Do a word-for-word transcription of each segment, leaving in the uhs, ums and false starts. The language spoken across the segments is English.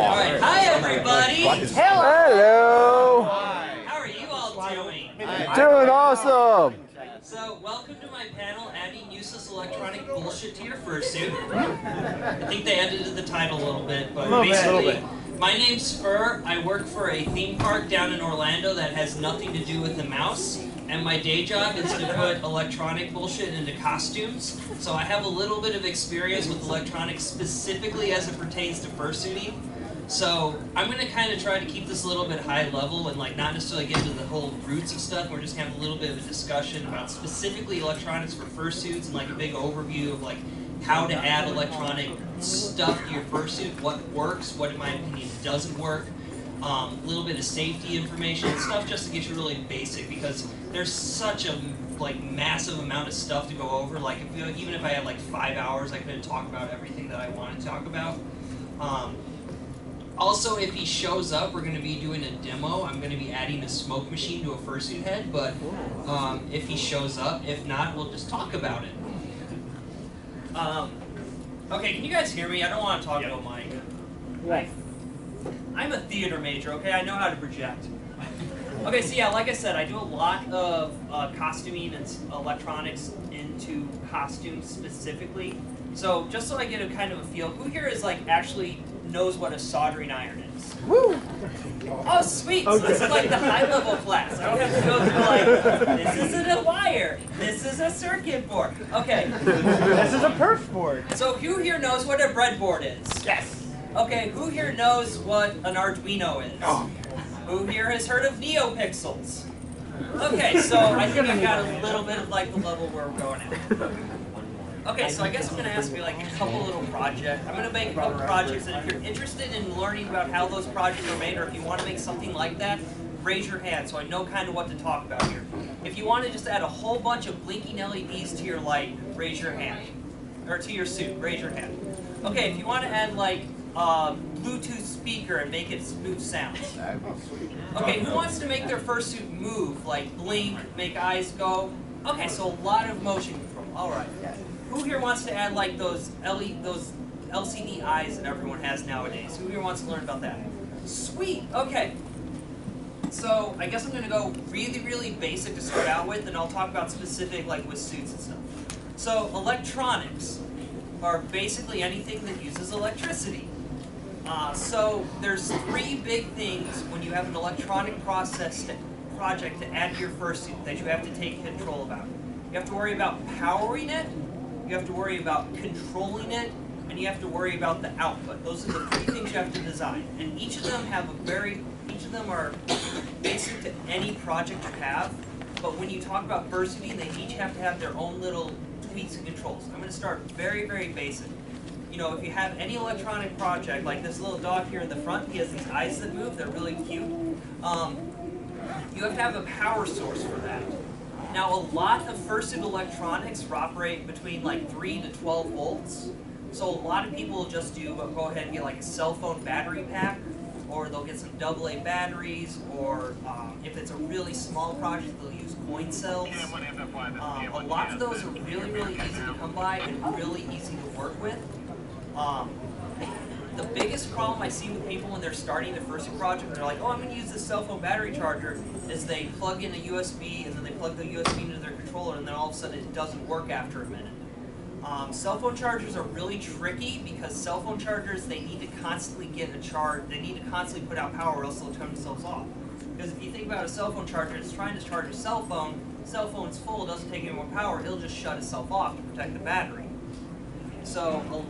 Hi everybody! Hello! Hi. How are you all doing? Doing awesome! So, welcome to my panel, adding useless electronic bullshit to your fursuit. I think they edited the title a little bit, but little basically, bit, bit. My name's Fur. I work for a theme park down in Orlando that has nothing to do with the mouse. And my day job is to put electronic bullshit into costumes. So I have a little bit of experience with electronics specifically as it pertains to fursuiting. So I'm going to kind of try to keep this a little bit high level and like not necessarily get into the whole roots of stuff. We're just going to have a little bit of a discussion about specifically electronics for fursuits and like a big overview of like how to add electronic stuff to your fursuit, what works, what in my opinion doesn't work, a um, little bit of safety information and stuff just to get you really basic because there's such a like massive amount of stuff to go over. Like if, even if I had like five hours, I couldn't talk about everything that I want to talk about. Um, Also, if he shows up, we're going to be doing a demo. I'm going to be adding a smoke machine to a fursuit head, but um, if he shows up, if not, we'll just talk about it. Um, okay, can you guys hear me? I don't want to talk about Mike. Right. I'm a theater major, okay? I know how to project. Okay, so yeah, like I said, I do a lot of uh, costuming and electronics into costumes specifically. So just so I get a kind of a feel, who here is like actually knows what a soldering iron is? Woo! Oh, sweet! So this is like the high-level class. I don't have to go through like, this isn't a wire, this is a circuit board. Okay. This is a perf board. So who here knows what a breadboard is? Yes. Okay, who here knows what an Arduino is? Oh. Who here has heard of NeoPixels? Okay, so I think I've got a little bit of like the level where we're going at. Okay, so I guess I'm going to ask you like a couple little projects. I'm going to make a couple projects, and if you're interested in learning about how those projects are made, or if you want to make something like that, raise your hand so I know kind of what to talk about here. If you want to just add a whole bunch of blinking L E Ds to your light, raise your hand. Or to your suit, raise your hand. Okay, if you want to add like a Bluetooth speaker and make it smooth sounds. Okay, who wants to make their fursuit move, like blink, make eyes go? Okay, so a lot of motion control. All right. Who here wants to add like those L E, those L C D eyes that everyone has nowadays? Who here wants to learn about that? Sweet. Okay. So I guess I'm going to go really, really basic to start out with, and I'll talk about specific like with suits and stuff. So electronics are basically anything that uses electricity. Uh, so there's three big things when you have an electronic process to, project to add to your fursuit that you have to take control about. You have to worry about powering it. You have to worry about controlling it, and you have to worry about the output. Those are the three things you have to design, and each of them have a very, each of them are basic to any project you have. But when you talk about fursuiting, they each have to have their own little tweaks and controls. I'm going to start very, very basic. You know, if you have any electronic project, like this little dog here in the front, he has these eyes that move. They're really cute. Um, you have to have a power source for that. Now, a lot of fursuit electronics operate between like three to twelve volts, so a lot of people will just do, but go ahead and get like a cell phone battery pack, or they'll get some double A batteries, or um, if it's a really small project, they'll use coin cells. Um, a lot of those are really, really easy to come by and really easy to work with. Um, the biggest problem I see with people when they're starting a fursuit project, they're like, oh, I'm going to use this cell phone battery charger, is they plug in a U S B, and then they plug the U S B into their controller, and then all of a sudden it doesn't work after a minute. Um, cell phone chargers are really tricky because cell phone chargers, they need to constantly get a charge, they need to constantly put out power or else they'll turn themselves off. Because if you think about a cell phone charger, it's trying to charge a cell phone, cell phone's full, doesn't take any more power, it'll just shut itself off to protect the battery. So, a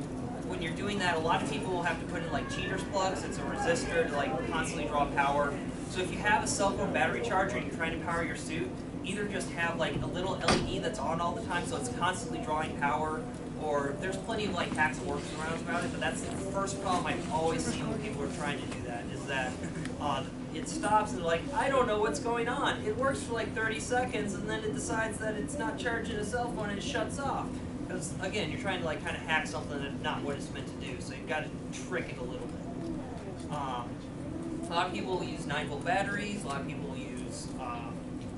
when you're doing that, a lot of people will have to put in like cheater's plugs. It's a resistor to like constantly draw power. So if you have a cell phone battery charger and you're trying to power your suit, either just have like a little L E D that's on all the time so it's constantly drawing power, or there's plenty of like hacks and workarounds about it, but that's the first problem I've always seen when people are trying to do that, is that uh, it stops and they're like, I don't know what's going on. It works for like thirty seconds and then it decides that it's not charging a cell phone and it shuts off. Because, again, you're trying to like kind of hack something that's not what it's meant to do, so you've got to trick it a little bit. Um, a lot of people will use nine volt batteries, a lot of people will use um,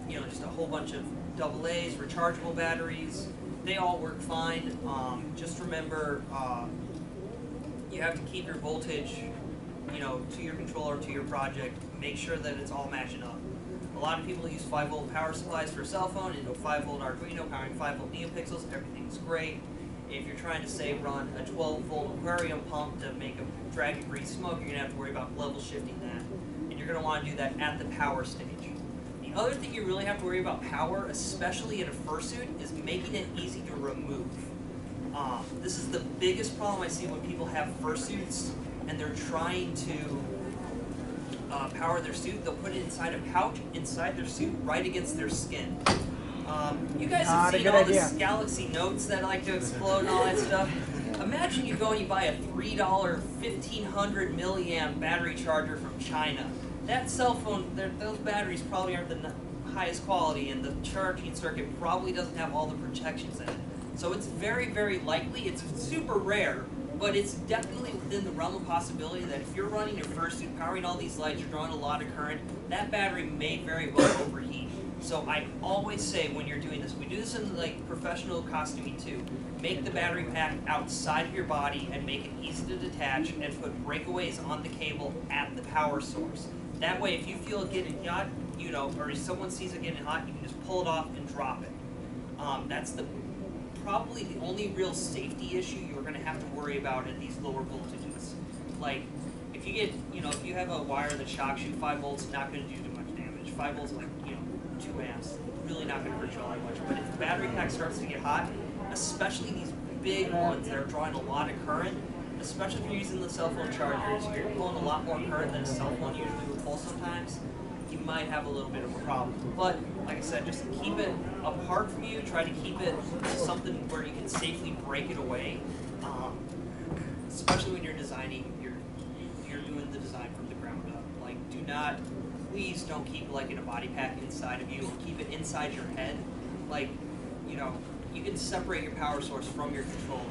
you know, just a whole bunch of double A's, rechargeable batteries. They all work fine. Um, just remember, uh, you have to keep your voltage you know, to your controller, to your project, make sure that it's all matching up. A lot of people use five volt power supplies for a cell phone into a five volt Arduino powering five volt NeoPixels. Everything's great. If you're trying to, say, run a twelve volt aquarium pump to make a dragon breathe smoke, you're going to have to worry about level shifting that. And you're going to want to do that at the power stage. The other thing you really have to worry about power, especially in a fursuit, is making it easy to remove. Um, this is the biggest problem I see when people have fursuits and they're trying to uh, power their suit. They'll put it inside a pouch, inside their suit, right against their skin. Um, you guys have uh, seen all idea. This Galaxy Notes that like to explode and all that stuff. Imagine you go and you buy a three dollar fifteen hundred milliamp battery charger from China. That cell phone, those batteries probably aren't the highest quality, and the charging circuit probably doesn't have all the protections in it. So it's very, very likely, it's super rare, but it's definitely within the realm of possibility that if you're running your fursuit, powering all these lights, you're drawing a lot of current, that battery may very well overheat. So I always say when you're doing this, we do this in like professional costuming too, make the battery pack outside of your body and make it easy to detach and put breakaways on the cable at the power source. That way if you feel it getting hot, you know, or if someone sees it getting hot, you can just pull it off and drop it. Um, that's the probably the only real safety issue you're going to have to worry about at these lower voltages. Like if you get, you know, if you have a wire that shocks you, five volts not going to do too much damage. five volts like, you know, two amps, really not going to hurt you all that much. But if the battery pack starts to get hot, especially these big ones that are drawing a lot of current, especially if you're using the cell phone chargers, you're pulling a lot more current than a cell phone usually would pull sometimes, you might have a little bit of a problem. But, like I said, just keep it apart from you, try to keep it something where you can safely break it away, um, especially when you're designing, you're, you're doing the design from the ground up. Like, do not... Please don't keep like in a body pack inside of you, or keep it inside your head. Like, you know, you can separate your power source from your controller.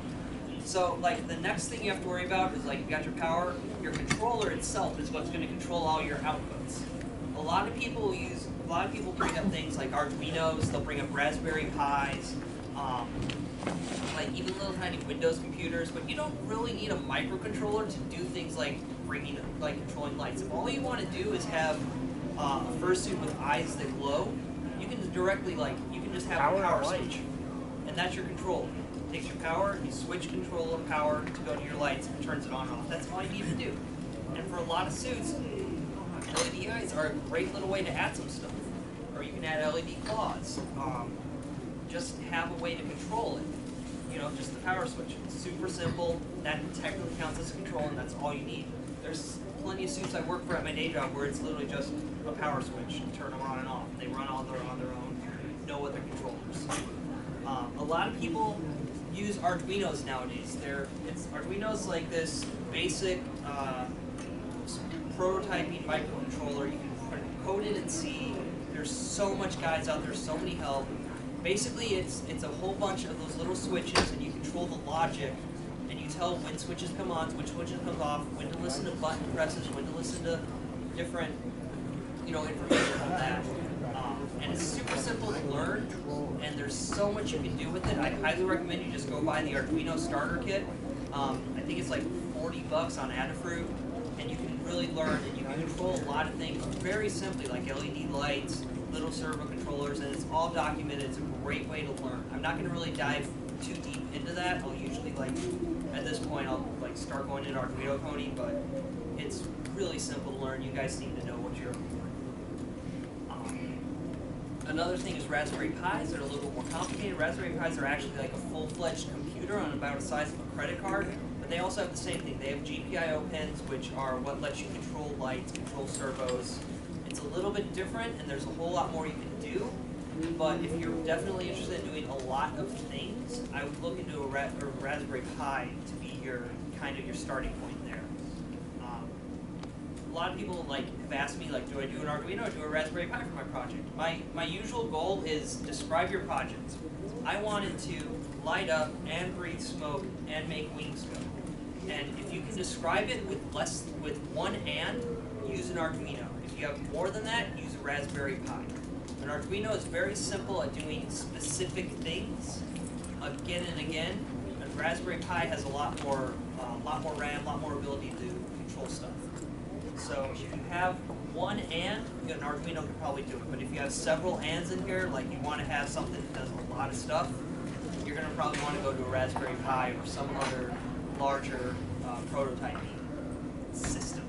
So like the next thing you have to worry about is like you've got your power, your controller itself is what's going to control all your outputs. A lot of people will use, a lot of people bring up things like Arduinos, they'll bring up Raspberry Pis, um, like even little tiny Windows computers, but you don't really need a microcontroller to do things like bringing, like controlling lights. If all you want to do is have Uh, a fursuit with eyes that glow, you can directly, like, you can just have power a power switch. And that's your control. It takes your power, you switch control of power to go to your lights, and turns it on and off. That's all you need to do. And for a lot of suits, L E D eyes are a great little way to add some stuff. Or you can add L E D claws. Um, just have a way to control it. You know, just the power switch. It's super simple. That technically counts as a control, and that's all you need. There's plenty of suits I work for at my day job where it's literally just a power switch, turn them on and off. They run all their, on their own, no other controllers. Um, a lot of people use Arduinos nowadays. They're, it's Arduinos like this basic uh, prototyping microcontroller. You can code it and see. There's so much guides out there, so many help. Basically, it's, it's a whole bunch of those little switches, and you control the logic. And you tell when switches come on, when switches come off, when to listen to button presses, when to listen to different, you know, information on that. Um, and it's super simple to learn, and there's so much you can do with it. I highly recommend you just go buy the Arduino starter kit. Um, I think it's like forty bucks on Adafruit, and you can really learn, and you can control a lot of things very simply, like L E D lights, little servo controllers, and it's all documented. It's a great way to learn. I'm not going to really dive too deep into that. I'll usually like at this point I'll like start going into Arduino coding, but it's really simple to learn. You guys need to know what you're doing. Um, another thing is Raspberry Pis. They're a little bit more complicated. Raspberry Pis are actually like a full-fledged computer on about the size of a credit card, but they also have the same thing. They have G P I O pins, which are what lets you control lights, control servos. It's a little bit different, and there's a whole lot more you can do. But if you're definitely interested in doing a lot of things, I would look into a, ra a Raspberry Pi to be your kind of your starting point there. Um, a lot of people like have asked me, like, do I do an Arduino or do a Raspberry Pi for my project? My my usual goal is describe your project. I want it to light up and breathe smoke and make wings go. And if you can describe it with less with one and, use an Arduino. If you have more than that, use a Raspberry Pi. An Arduino is very simple at doing specific things again and again. And Raspberry Pi has a lot more, uh, lot more RAM, a lot more ability to control stuff. So if you have one and, you know, an Arduino can probably do it. But if you have several ands in here, like you want to have something that does a lot of stuff, you're going to probably want to go to a Raspberry Pi or some other larger uh, prototyping system.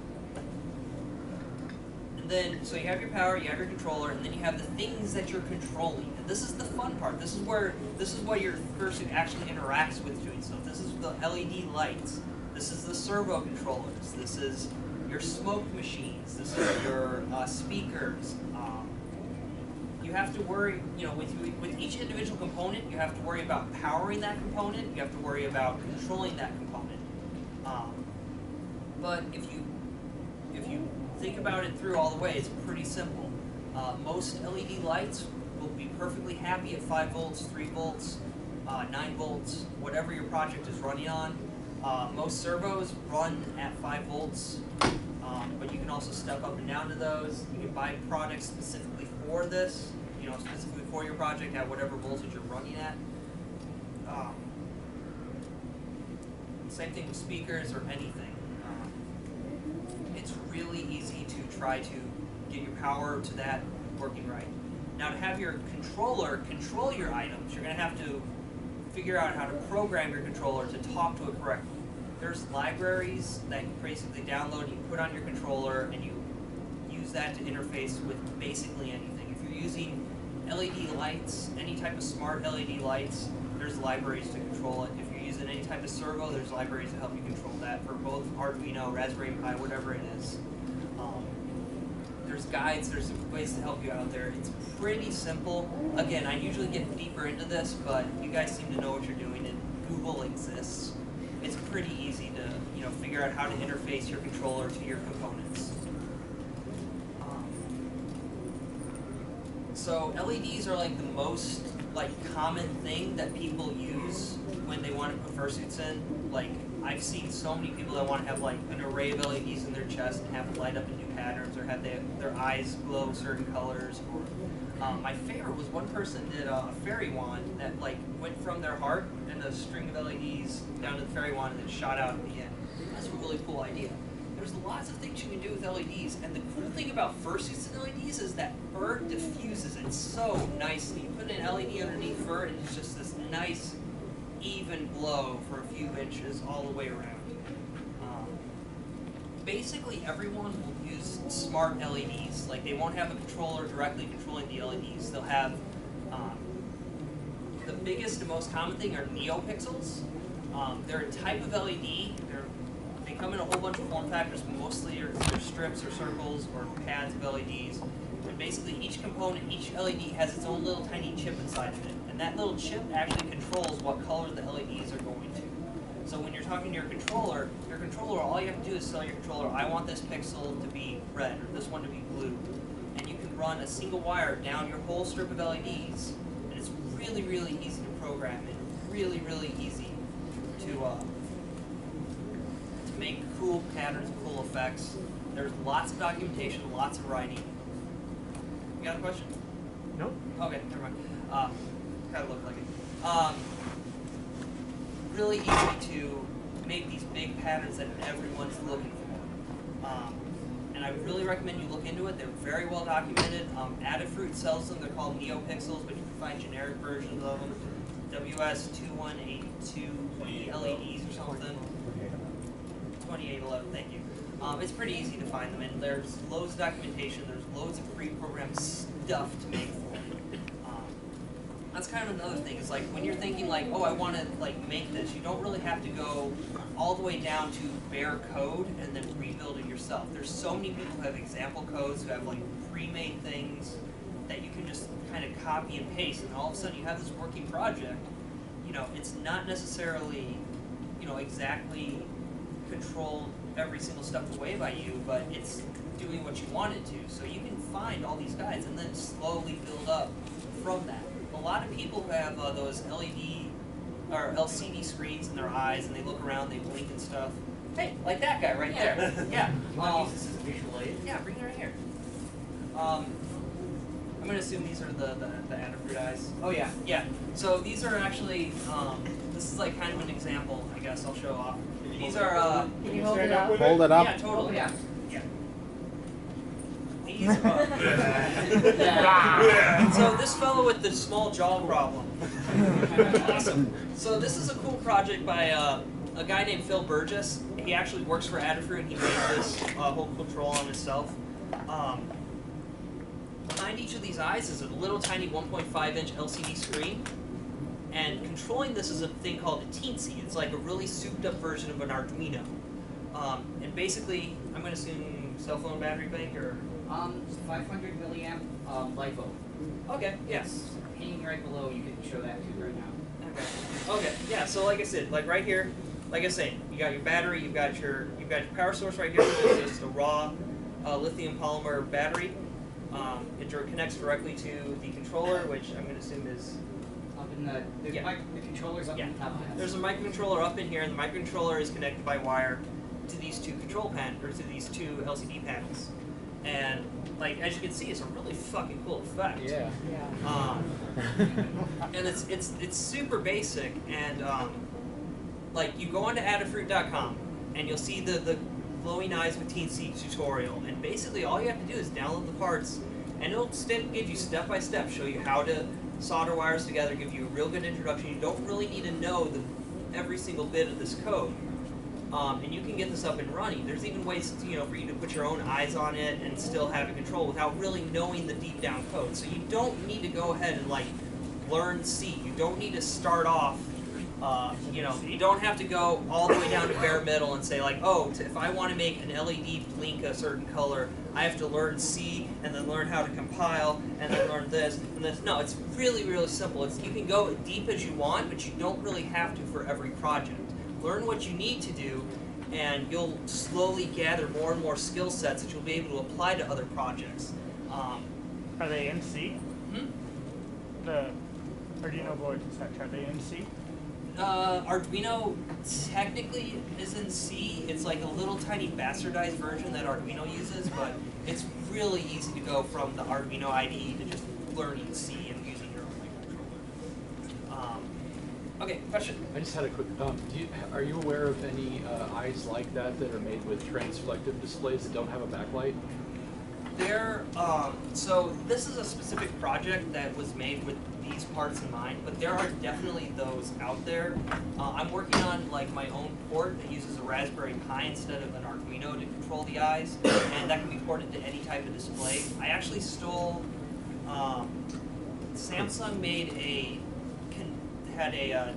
And then, so you have your power, you have your controller, and then you have the things that you're controlling. And this is the fun part. This is where, this is what your fursuit actually interacts with doing stuff. This is the L E D lights. This is the servo controllers. This is your smoke machines. This is your uh, speakers. Um, you have to worry, you know, with, with each individual component, you have to worry about powering that component. You have to worry about controlling that component. Um, but if you, if you think about it through all the way, it's pretty simple. Uh, most L E D lights will be perfectly happy at five volts, three volts, uh, nine volts, whatever your project is running on. Uh, most servos run at five volts, um, but you can also step up and down to those. You can buy products specifically for this, you know, specifically for your project at whatever voltage you're running at. Um, same thing with speakers or anything. Um, it's really easy to try to get your power to that working right. Now, to have your controller control your items, you're going to have to figure out how to program your controller to talk to it correctly. There's libraries that you basically download, you put on your controller, and you use that to interface with basically anything. If you're using L E D lights, any type of smart L E D lights, there's libraries to control it. If you're using any type of servo, there's libraries to help you control that for both Arduino, Raspberry Pi, whatever it is. Um, there's guides, there's ways to help you out there. It's pretty simple. Again, I usually get deeper into this, but you guys seem to know what you're doing, and Google exists. It's pretty easy to, you know, figure out how to interface your controller to your components. Um, so L E Ds are like the most like common thing that people use when they want to put fursuits in. Like, I've seen so many people that want to have like an array of L E Ds in their chest and have it light up in new patterns, or have they, their eyes glow certain colors. Or um, my favorite was one person did a fairy wand that like went from their heart and a string of L E Ds down to the fairy wand and then shot out at the end. That's a really cool idea. There's lots of things you can do with L E Ds, and the cool thing about fursuits and L E Ds is that fur diffuses it so nicely. You put an L E D underneath fur, and it's just this nice, even glow for a few inches all the way around. Um, basically, everyone will use smart L E Ds. Like, they won't have a controller directly controlling the L E Ds. They'll have um, the biggest and most common thing are NeoPixels. Um, they're a type of L E D. They're They come in a whole bunch of form factors, mostly are strips or circles or pads of L E Ds. And basically each component, each L E D has its own little tiny chip inside of it. And that little chip actually controls what color the L E Ds are going to. So when you're talking to your controller, your controller, all you have to do is tell your controller, I want this pixel to be red or this one to be blue. And you can run a single wire down your whole strip of L E Ds. And it's really, really easy to program and really, really easy to uh, make cool patterns, cool effects. There's lots of documentation, lots of writing. You got a question? No. Okay, never mind. Uh, kind of looked like it. Um, really easy to make these big patterns that everyone's looking for. Um, and I really recommend you look into it. They're very well documented. Um, Adafruit sells them. They're called NeoPixels, but you can find generic versions of them. W S two one eight two L E Ds or something. twenty-eight eleven, thank you. Um, it's pretty easy to find them, and there's loads of documentation, there's loads of pre-programmed stuff to make for it. Um, that's kind of another thing, is like when you're thinking like, oh, I want to like make this, you don't really have to go all the way down to bare code and then rebuild it yourself. There's so many people who have example codes, who have like pre-made things that you can just kind of copy and paste, and all of a sudden you have this working project. You know, it's not necessarily, you know, exactly control every single step away by you, but it's doing what you want it to. So you can find all these guides and then slowly build up from that. A lot of people have uh, those L E D or L C D screens in their eyes, and they look around, they blink and stuff. Hey, like that guy right yeah. there. Yeah. Well, um, this is visual aid. Yeah, bring it right here. Um, I'm going to assume these are the, the, the Adafruit eyes. Oh yeah, yeah. So these are actually, um, this is like kind of an example, I guess I'll show off. These are, uh, can you hold it up? Hold it up? Yeah, totally, yeah. yeah. he's a bug. Yeah. So this fellow with the small jaw problem. Awesome. So this is a cool project by uh, a guy named Phil Burgess. He actually works for Adafruit, and he made this uh, whole control on himself. Um, behind each of these eyes is a little tiny one point five inch L C D screen. And controlling this is a thing called a Teensy. It's like a really souped up version of an Arduino. Um, and basically, I'm going to assume cell phone battery bank or? Um, five hundred milliamp um, LiPo. Okay, yes. Yeah. Hanging right below, you can show that too right now. Okay. Okay, yeah, so like I said, like right here, like I say, you got your battery, you've got your, you've got your power source right here, which is just a raw uh, lithium polymer battery. Um, it connects directly to the controller, which I'm going to assume is up in the, the, yeah. micro, the controller's up yeah. in the top of that. There's a microcontroller up in here, and the microcontroller is connected by wire to these two control panels, or to these two L C D panels. And like as you can see, it's a really fucking cool effect. Yeah. Yeah. Um, and it's it's it's super basic, and um, like you go onto Adafruit dot com and you'll see the the glowing eyes with Teensy tutorial, and basically all you have to do is download the parts, and it'll step, give you step by step, show you how to solder wires together, give you a real good introduction. You don't really need to know the, every single bit of this code. Um, and you can get this up and running. There's even ways, you know, for you to put your own eyes on it and still have it control without really knowing the deep down code. So you don't need to go ahead and like learn C. You don't need to start off. Uh, you know, you don't have to go all the way down to bare metal and say like, oh, if I want to make an L E D blink a certain color, I have to learn C and then learn how to compile and then learn this and this. No, it's really, really simple. It's, you can go deep as you want, but you don't really have to for every project. Learn what you need to do, and you'll slowly gather more and more skill sets that you'll be able to apply to other projects. Um, are they in C? Hmm? The Arduino boards and such, are they in C? Uh, Arduino technically is in C. It's like a little tiny bastardized version that Arduino uses, but it's really easy to go from the Arduino I D E to just learning C and using your own microcontroller. Um, Okay, question. I just had a quick um, do you, are you aware of any uh, eyes like that that are made with transflective displays that don't have a backlight? They're, um, so this is a specific project that was made with these parts in mind, but there are definitely those out there. Uh, I'm working on like my own port that uses a Raspberry Pi instead of an Arduino to control the eyes, and that can be ported to any type of display. I actually stole, um, Samsung made a had a uh,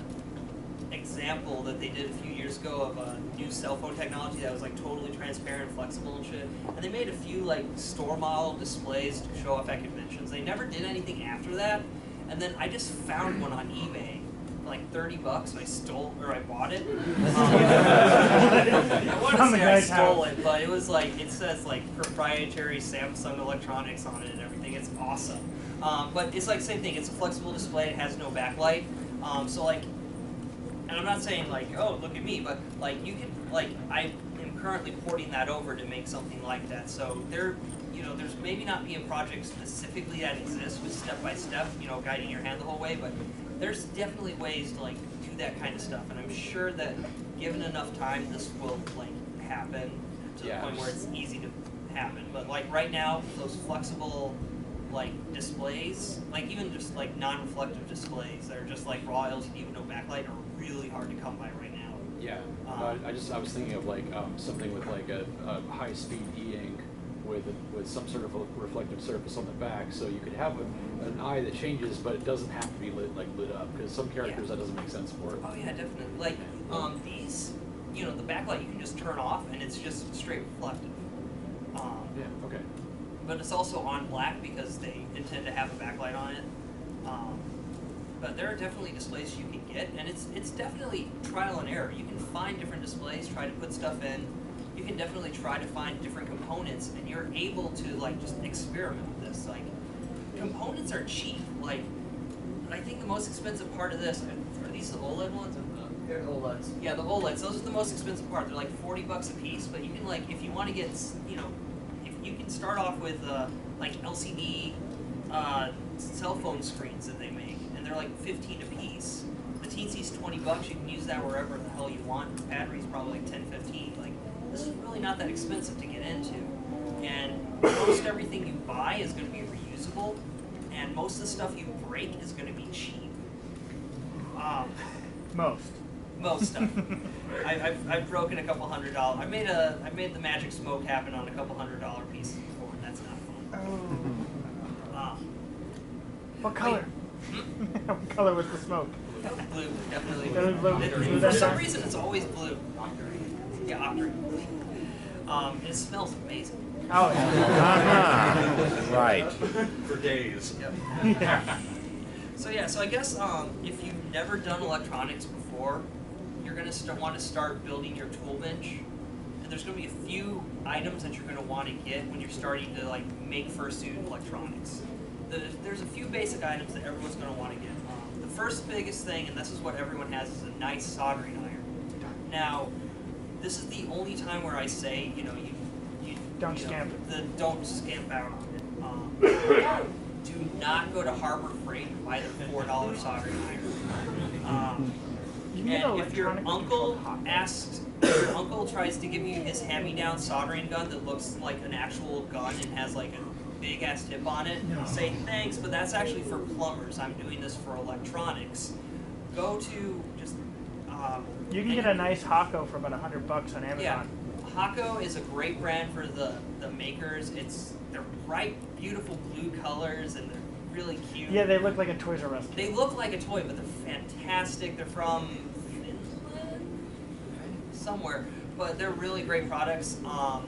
example that they did a few years ago of a uh, new cell phone technology that was like totally transparent, flexible and shit. And they made a few like store model displays to show off at conventions. They never did anything after that. And then I just found one on eBay for like thirty bucks, and I stole, or I bought it. Um, I want to say I stole it, but it was like, it says like proprietary Samsung electronics on it and everything. It's awesome. Um, but it's like same thing. It's a flexible display. It has no backlight. Um, so like, and I'm not saying like, oh, look at me, but like you can, like I am currently porting that over to make something like that. So there, you know, there's maybe not be a project specifically that exists with step-by-step, you know, guiding your hand the whole way, but there's definitely ways to like do that kind of stuff. And I'm sure that given enough time, this will like happen to yeah, the point where it's easy to happen. But like right now, those flexible, like displays, like even just like non-reflective displays that are just like raw L C D with no backlight are really hard to come by right now. Yeah, um, I just I was thinking of like um, something with like a, a high-speed e-ink with a, with some sort of a reflective surface on the back, so you could have a, an eye that changes, but it doesn't have to be lit like lit up because some characters yeah. that doesn't make sense for it. Oh yeah, definitely. Like um, these, you know, the backlight you can just turn off and it's just straight reflective. Um, yeah. Okay. But it's also on black because they intend to have a backlight on it. Um, but there are definitely displays you can get, and it's it's definitely trial and error. You can find different displays, try to put stuff in. You can definitely try to find different components, and you're able to like just experiment with this. Like components are cheap. Like I think the most expensive part of this are these the OLED ones. They're OLEDs. Yeah, the OLEDs. Those are the most expensive part. They're like forty bucks a piece. But you can like if you want to get you know. You can start off with uh, like L C D uh, cell phone screens that they make, and they're like fifteen a piece. The Teensy's twenty bucks. You can use that wherever the hell you want. The battery's probably like ten, fifteen. Like this is really not that expensive to get into, and almost everything you buy is going to be reusable, and most of the stuff you break is going to be cheap. Um, most. Most stuff. I, I've, I've broken a couple hundred dollar. I made a I made the magic smoke happen on a couple hundred dollar pieces before, and that's not fun. Oh. Um, what color? What color was the smoke? Blue, definitely. Blue, blue, blue, blue, for some reason, it's always blue. Yeah, octane. Um, it smells amazing. Oh, yeah. uh-huh. Right. For days. Yep. Yeah. So yeah, so I guess um, if you've never done electronics before, you're going to want to start building your tool bench. And there's going to be a few items that you're going to want to get when you're starting to like make fursuit electronics. The, there's a few basic items that everyone's going to want to get. Um, the first biggest thing, and this is what everyone has, is a nice soldering iron. Now, this is the only time where I say, you know, you, you don't you know, scamp the don't scamp out on it. Um, do not go to Harbor Freight and buy the four dollar soldering iron. Um, you and if your uncle asks, if your uncle tries to give you his hand-me-down soldering gun that looks like an actual gun and has like a big ass tip on it, no. Say thanks, but that's actually for plumbers. I'm doing this for electronics. Go to just. Um, you can get a nice Hakko for about a hundred bucks on Amazon. Yeah, Hakko is a great brand for the the makers. It's they're bright, beautiful blue colors, and they're really cute. Yeah, they look like a Toys R Us. They look like a toy, but they're fantastic. They're from Finland, somewhere, but they're really great products. Um,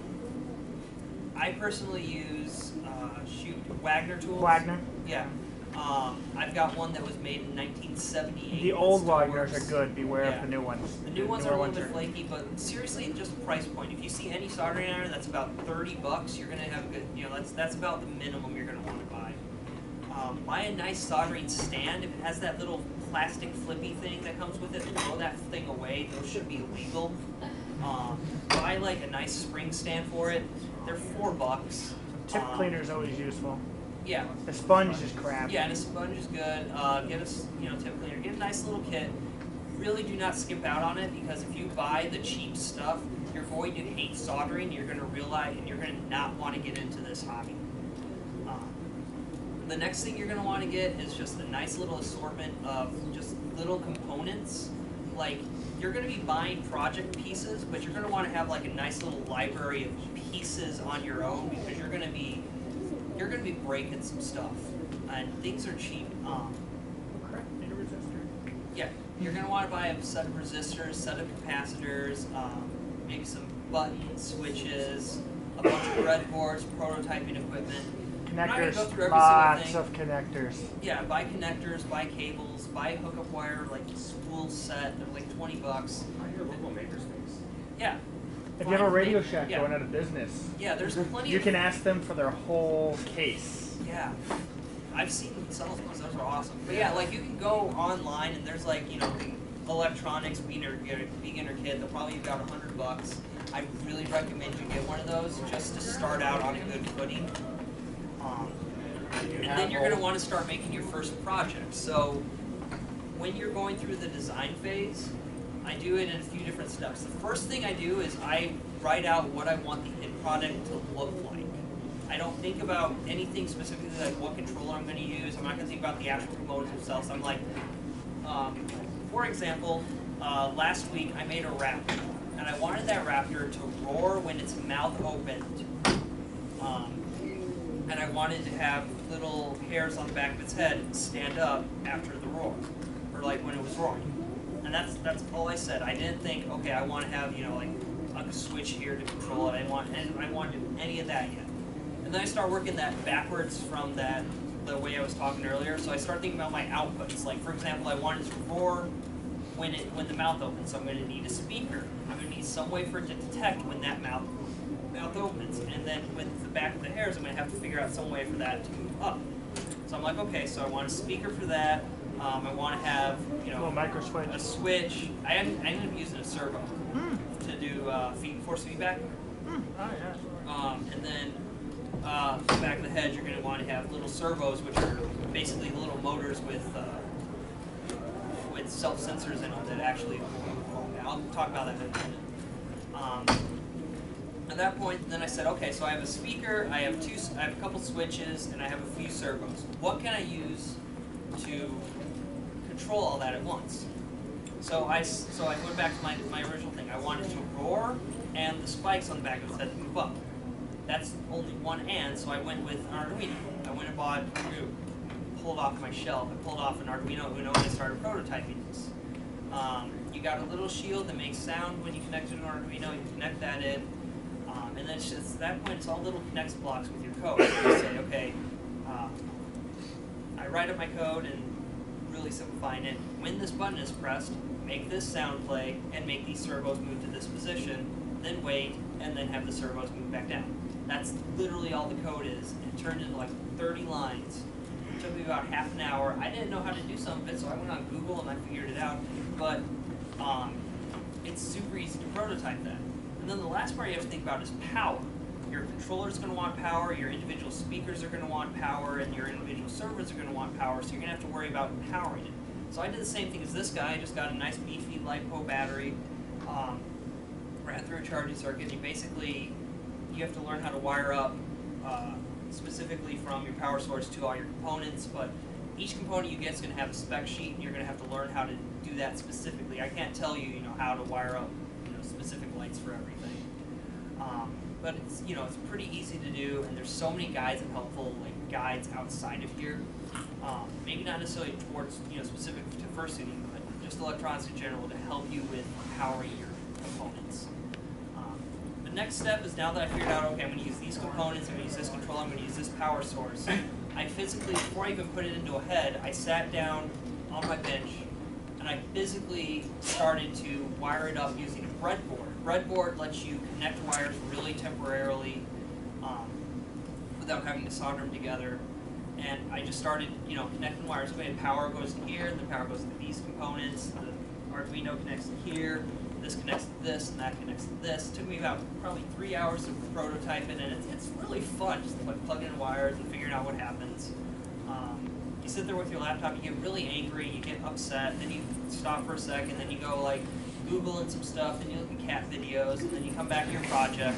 I personally use uh, shoot Wagner tools. Wagner. Yeah. Um, I've got one that was made in nineteen seventy-eight. The old Wagners are good. Beware yeah. of the new ones. The new the ones new are a little bit flaky, but seriously, just price point. If you see any soldering iron that's about thirty bucks, you're gonna have a good. You know, that's that's about the minimum you're gonna want to buy. Um, buy a nice soldering stand. If it has that little plastic flippy thing that comes with it, throw that thing away. Those should be illegal. Um, buy like a nice spring stand for it. They're four bucks. Tip um, cleaner is always useful. Yeah. The sponge is crap. Yeah, and a sponge is good. Uh, get a you know tip cleaner. Get a nice little kit. Really, do not skimp out on it, because if you buy the cheap stuff, you're going to hate soldering. You're going to realize, and you're going to not want to get into this hobby. Uh, the next thing you're going to want to get is just a nice little assortment of just little components. Like you're going to be buying project pieces, but you're going to want to have like a nice little library of pieces on your own, because you're going to be you're going to be breaking some stuff, and things are cheap. Um, Correct. Need a resistor. Yeah, you're going to want to buy a set of resistors, set of capacitors, um, maybe some buttons, switches, a bunch of breadboards, prototyping equipment. Connectors. Go through every lots single thing. Of connectors. Yeah, buy connectors, buy cables, buy hookup wire, like a spool set. They're like twenty bucks. I hear local maker space. Yeah. If you have a Radio Shack yeah. going out of business, yeah, there's plenty. You of can ask them for their whole case. Yeah, I've seen them sell those. Those are awesome. But yeah, like you can go online and there's like you know the electronics beginner beginner kit. They'll probably be about a hundred bucks. I really recommend you get one of those just to start out on a good footing. Um, and then you're going to want to start making your first project. So when you're going through the design phase, I do it in a few different steps. The first thing I do is I write out what I want the end product to look like. I don't think about anything specifically like what controller I'm going to use. I'm not going to think about the actual components themselves. I'm like, um, for example, uh, last week I made a raptor, and I wanted that raptor to roar when its mouth opened. Um, and I wanted to have little hairs on the back of its head stand up after the roar, or like when it was roaring. And that's that's all I said. I didn't think, okay, I want to have you know like a switch here to control it. I want and I want to do any of that yet. And then I start working that backwards from that the way I was talking earlier. So I start thinking about my outputs. Like for example, I want it to roar when it when the mouth opens. So I'm going to need a speaker. I'm going to need some way for it to detect when that mouth mouth opens. And then with the back of the hairs, I'm going to have to figure out some way for that to move up. So I'm like, okay, so I want a speaker for that. Um, I want to have, you know, a, micro switch. a switch. I ended, I ended up using a servo mm. to do uh, feed, force feedback. Mm. Oh, yeah. um, and then uh, the back of the head, you're going to want to have little servos, which are basically little motors with uh, with self sensors in them that actually. I'll talk about that in a minute. Um, at that point, then I said, okay, so I have a speaker, I have two, I have a couple switches, and I have a few servos. What can I use to control all that at once? So I, so I went back to my, my original thing. I wanted to roar, and the spikes on the back of its head to move up. That's only one and, so I went with an Arduino. I went and bought, pulled off my shelf, I pulled off an Arduino Uno, and I started prototyping this. Um, you got a little shield that makes sound when you connect to an Arduino, you connect that in, um, and then it's just, at that point it's all little connects blocks with your code. So you say, okay, uh, I write up my code and really simplifying it. When this button is pressed, make this sound play, and make these servos move to this position, then wait, and then have the servos move back down. That's literally all the code is, and it turned into like thirty lines. It took me about half an hour. I didn't know how to do some of it, so I went on Google and I figured it out. But um, it's super easy to prototype that. And then the last part you have to think about is power. Your controller's going to want power, your individual speakers are going to want power, and your individual servers are going to want power, so you're going to have to worry about powering it. So I did the same thing as this guy. I just got a nice beefy LiPo battery, um, ran through a charging circuit. You basically, you have to learn how to wire up uh, specifically from your power source to all your components, but each component you get is going to have a spec sheet, and you're going to have to learn how to do that specifically. I can't tell you, you know, how to wire up, you know, specific lights for everything. Um, but it's, you know, it's pretty easy to do, and there's so many guides and helpful like guides outside of here. Um, maybe not necessarily towards, you know, specific to fursuiting, but just electronics in general to help you with powering your components. Um, the next step is, now that I figured out, okay, I'm going to use these components, I'm going to use this controller, I'm going to use this power source. I physically, before I even put it into a head, I sat down on my bench and I physically started to wire it up using a breadboard. Breadboard lets you connect wires really temporarily um, without having to solder them together. And I just started, you know, connecting wires. Okay, the power goes to here, the power goes to these components, the Arduino connects to here, this connects to this, and that connects to this. It took me about probably three hours to prototype it, and it's, it's really fun just like plugging in wires and figuring out what happens. Um, you sit there with your laptop, you get really angry, you get upset, then you stop for a second, then you go like Googling some stuff, and you look at cat videos, and then you come back to your project.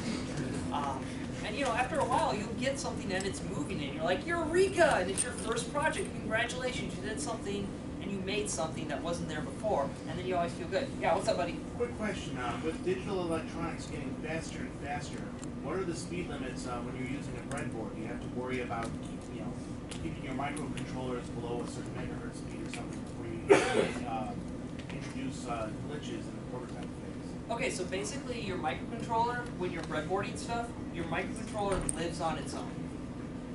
Um, And, you know, after a while, you'll get something and it's moving, and you're like, eureka! And it's your first project. Congratulations, you did something, and you made something that wasn't there before. And then you always feel good. Yeah, what's up, buddy? Quick question. Uh, with digital electronics getting faster and faster, what are the speed limits uh, when you're using a breadboard? Do you have to worry about, you know, keeping your microcontrollers below a certain megahertz speed or something before you uh, introduce uh, glitches in the prototype phase? Okay, so basically your microcontroller, when you're breadboarding stuff, your microcontroller lives on its own.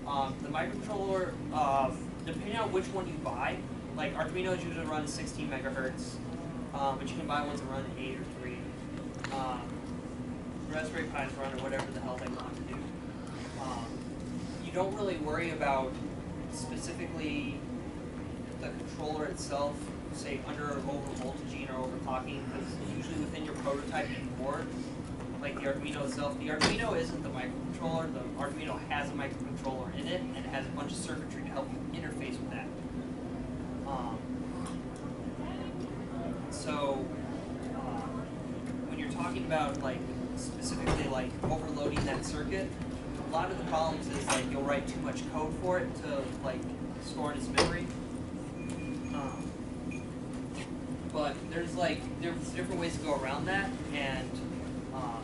Um, the microcontroller, uh, depending on which one you buy, like Arduinos usually run sixteen megahertz, um, but you can buy ones that run eight or three. Um, Raspberry Pis run or whatever the hell they want to do. Um, you don't really worry about specifically the controller itself, say under or over voltaging or overclocking, because usually within your prototyping board, like the Arduino itself. The Arduino isn't the microcontroller. The Arduino has a microcontroller in it, and it has a bunch of circuitry to help you interface with that. Um, so uh, when you're talking about like specifically like overloading that circuit, a lot of the problems is like you'll write too much code for it to like store in its memory. Um, but there's like there's different ways to go around that, and Um,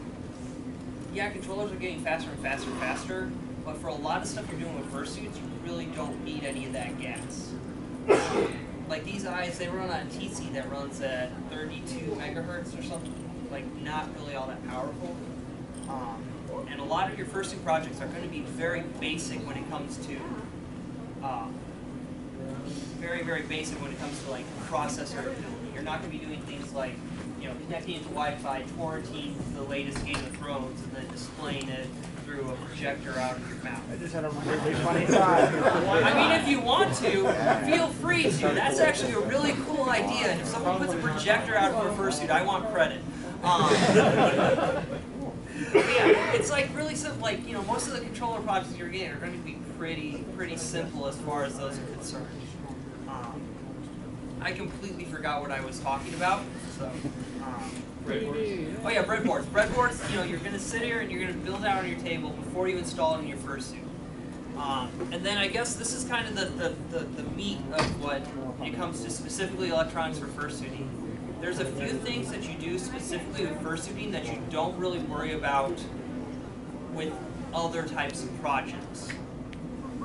yeah, controllers are getting faster and faster and faster, but for a lot of stuff you're doing with fursuits, you really don't need any of that gas. Um, like these eyes, they run on a Teensy that runs at thirty-two megahertz or something, like not really all that powerful. Um, and a lot of your fursuit projects are going to be very basic when it comes to, uh, very, very basic when it comes to like processor ability. You're not going to be doing things like, you know, connecting it to Wi-Fi, torrenting the latest Game of Thrones, and then displaying it through a projector out of your mouth. I just had a really funny time. I mean, if you want to, feel free to. That's actually a really cool idea. And if someone puts a projector out for a fursuit, I want credit. Um, yeah, it's like really simple. Like, you know, most of the controller projects you're getting are going to be pretty, pretty simple as far as those are concerned. Um, I completely forgot what I was talking about, so um, Breadboards. Oh yeah, breadboards. Breadboards, you know, you're going to sit here and you're going to build out on your table before you install it in your fursuit. Um, and then I guess this is kind of the, the, the, the meat of what it comes to specifically electronics for fursuiting. There's a few things that you do specifically with fursuiting that you don't really worry about with other types of projects.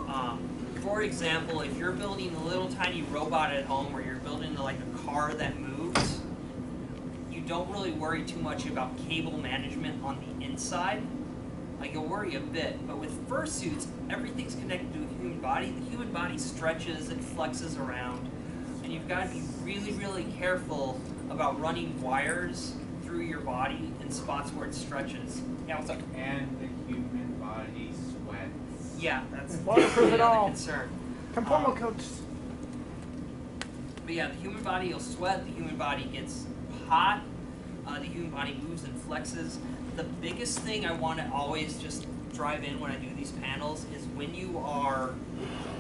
Um, for example, if you're building a little tiny robot at home or you're building like a car that moves, you don't really worry too much about cable management on the inside. Like, you'll worry a bit, but with fursuits, everything's connected to the human body. The human body stretches and flexes around, and you've got to be really, really careful about running wires through your body in spots where it stretches. Yeah, what's up? And the human body sweats. Yeah, that's waterproof at all. Concern. Come formal um, coach. But yeah, the human body will sweat. The human body gets hot. Uh, the human body moves and flexes. The biggest thing I want to always just drive in when I do these panels is when you are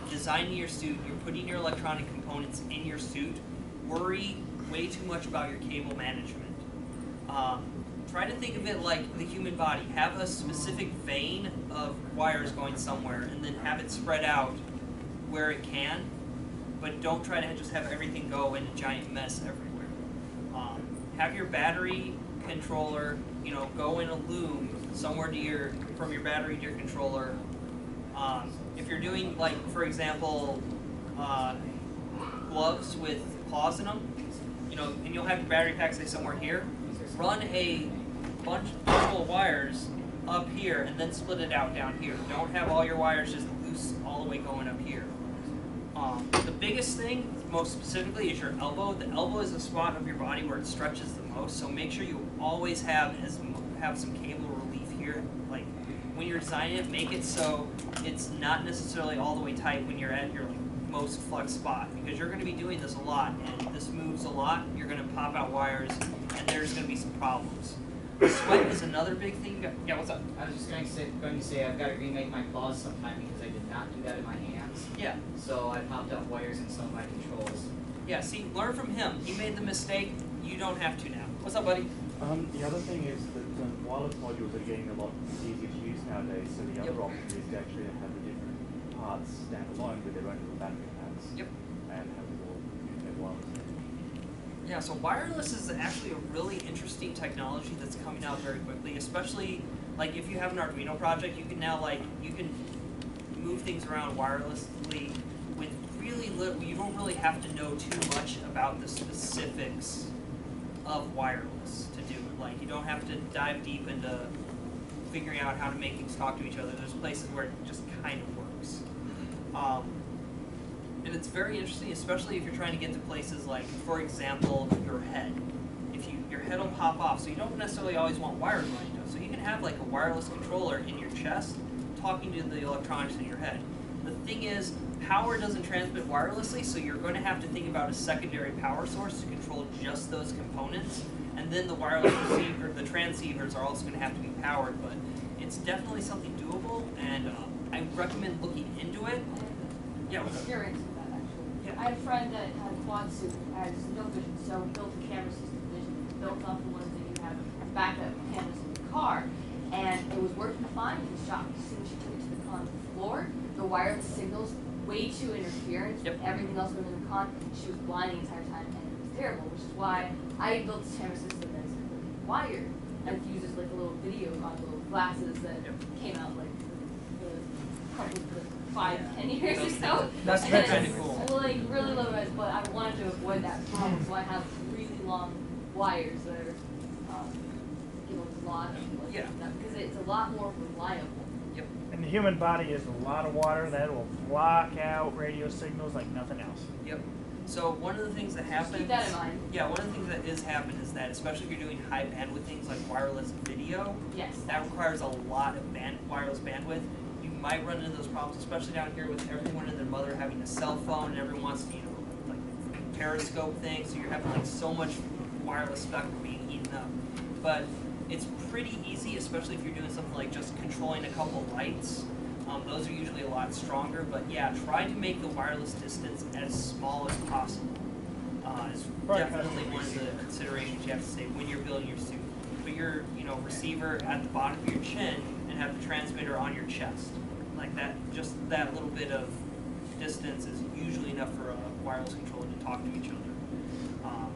designing your suit, you're putting your electronic components in your suit, worry way too much about your cable management. Um, try to think of it like the human body. Have a specific vein of wires going somewhere and then have it spread out where it can, but don't try to just have everything go in a giant mess everywhere. Um, have your battery controller, you know, go in a loom somewhere to your, from your battery to your controller. Um, if you're doing, like, for example, uh, gloves with claws in them, you know, and you'll have your battery pack, say, somewhere here, run a bunch of wires up here and then split it out down here. Don't have all your wires just loose all the way going up here. Um, the biggest thing, most specifically, is your elbow. The elbow is the spot of your body where it stretches the most, so make sure you always have as have some cable relief here. Like, when you're designing it, make it so it's not necessarily all the way tight when you're at your like, most flex spot, because you're going to be doing this a lot, and if this moves a lot, you're going to pop out wires, and there's going to be some problems. Sweat is another big thing. Yeah, what's up? I was just going to say, going to say I've got to remake my claws sometime because I did not do that in my hands. Yeah. So I popped up wires in some of my controls. Yeah, see, learn from him. He made the mistake. You don't have to now. What's up, buddy? Um, the other thing is that um, wireless modules are getting a lot easier to use nowadays, so the other yep. option is to actually have the different parts stand alone with their own little battery pads. Yep. And have them all use their wireless. Yeah, so wireless is actually a really interesting technology that's coming out very quickly, especially like if you have an Arduino project, you can now like you can move things around wirelessly with really little. You don't really have to know too much about the specifics of wireless to do it. Like, you don't have to dive deep into figuring out how to make things talk to each other. There's places where it just kind of works. Um, And it's very interesting, especially if you're trying to get to places like, for example, your head. If you, your head will pop off, so you don't necessarily always want wires running to it. So you can have like a wireless controller in your chest talking to the electronics in your head. The thing is, power doesn't transmit wirelessly, so you're going to have to think about a secondary power source to control just those components. And then the wireless receiver, the transceivers are also going to have to be powered, but it's definitely something doable, and uh, I recommend looking into it. Yeah, what's up? You're into that, actually. Yeah. I had a friend that had a quad suit, had no vision, so he built a camera system vision, built off the ones that you have backup cameras in the car, and it was working fine in the shop. As soon as she took it to the con floor, the wireless signals way too interference yep. with everything else within the con. She was blind the entire time, and it was terrible, which is wy I built this camera system that's completely wired, and it uses like a little video on little glasses that yep. came out like the, the couple of the Five, yeah. ten years or so. That's kind of cool. Like really low res, but I wanted to avoid that problem, so I have really long wires that are um, give a lot of like, yeah. stuff because it's a lot more reliable. Yep. And the human body is a lot of water that will block out radio signals like nothing else. Yep. So one of the things that happens. Keep that in mind. Yeah, one of the things that is happening is that, especially if you're doing high bandwidth things like wireless video. Yes. That requires a lot of band wireless bandwidth. Might run into those problems, especially down here with everyone and their mother having a cell phone, and everyone wants to, you know, like periscope thing. So you're having like so much wireless spectrum being eaten up. But it's pretty easy, especially if you're doing something like just controlling a couple lights. Um, those are usually a lot stronger. But yeah, try to make the wireless distance as small as possible. uh, is definitely one of the considerations you have to say when you're building your suit. Put your you know receiver at the bottom of your chin and have the transmitter on your chest. Like that, just that little bit of distance is usually enough for a wireless controller to talk to each other. Um,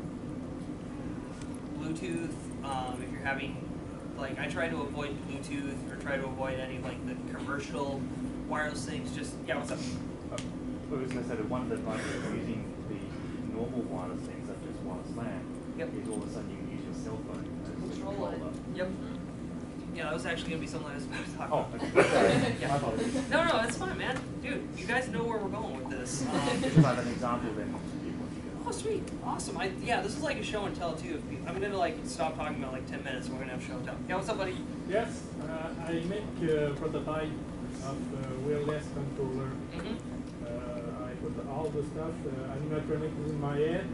Bluetooth, um, if you're having, like I try to avoid Bluetooth or try to avoid any like the commercial wireless things. Just yeah, what's up? I was going to say that one of the advantages of using the normal wireless things, such as wireless LAN, yep. is all of a sudden you can use your cell phone as a controller. Yep. Yeah, that was actually going to be something I was about to talk oh, about. Oh, okay. yeah. No, no, that's fine, man. Dude, you guys know where we're going with this. Um, just about an example that helps people. Oh, sweet. Awesome. I, yeah, this is like a show and tell, too. I'm going to like stop talking about like ten minutes, and we're going to have show and tell. Yeah, what's up, buddy? Yes, uh, I make a prototype of a wireless controller. Mm-hmm. All the stuff, uh, animatronics in my head,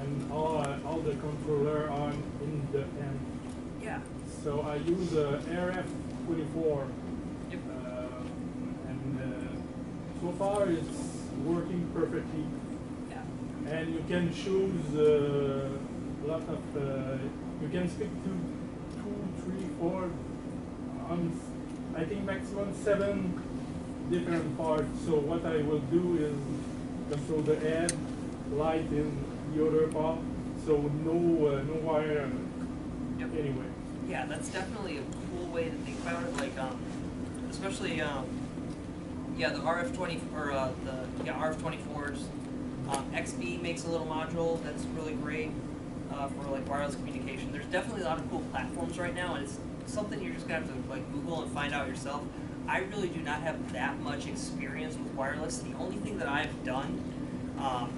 and all uh, all the controller are in the end. Yeah. So I use uh, R F twenty-four, yep. uh, and uh, so far it's working perfectly. Yeah. And you can choose a uh, lot of. Uh, you can speak to two, three, four, um, I think maximum seven. Different parts. So what I will do is control the head, light in the other part. So no, uh, no wire. Yep. Anyway. Yeah, that's definitely a cool way to think about it. Like, um, especially, um, yeah, the R F twenty or uh, the yeah R F twenty-fours. Um, XBee makes a little module that's really great uh, for like wireless communication. There's definitely a lot of cool platforms right now, and it's something you're just gonna have to like Google and find out yourself. I really do not have that much experience with wireless. The only thing that I've done, um,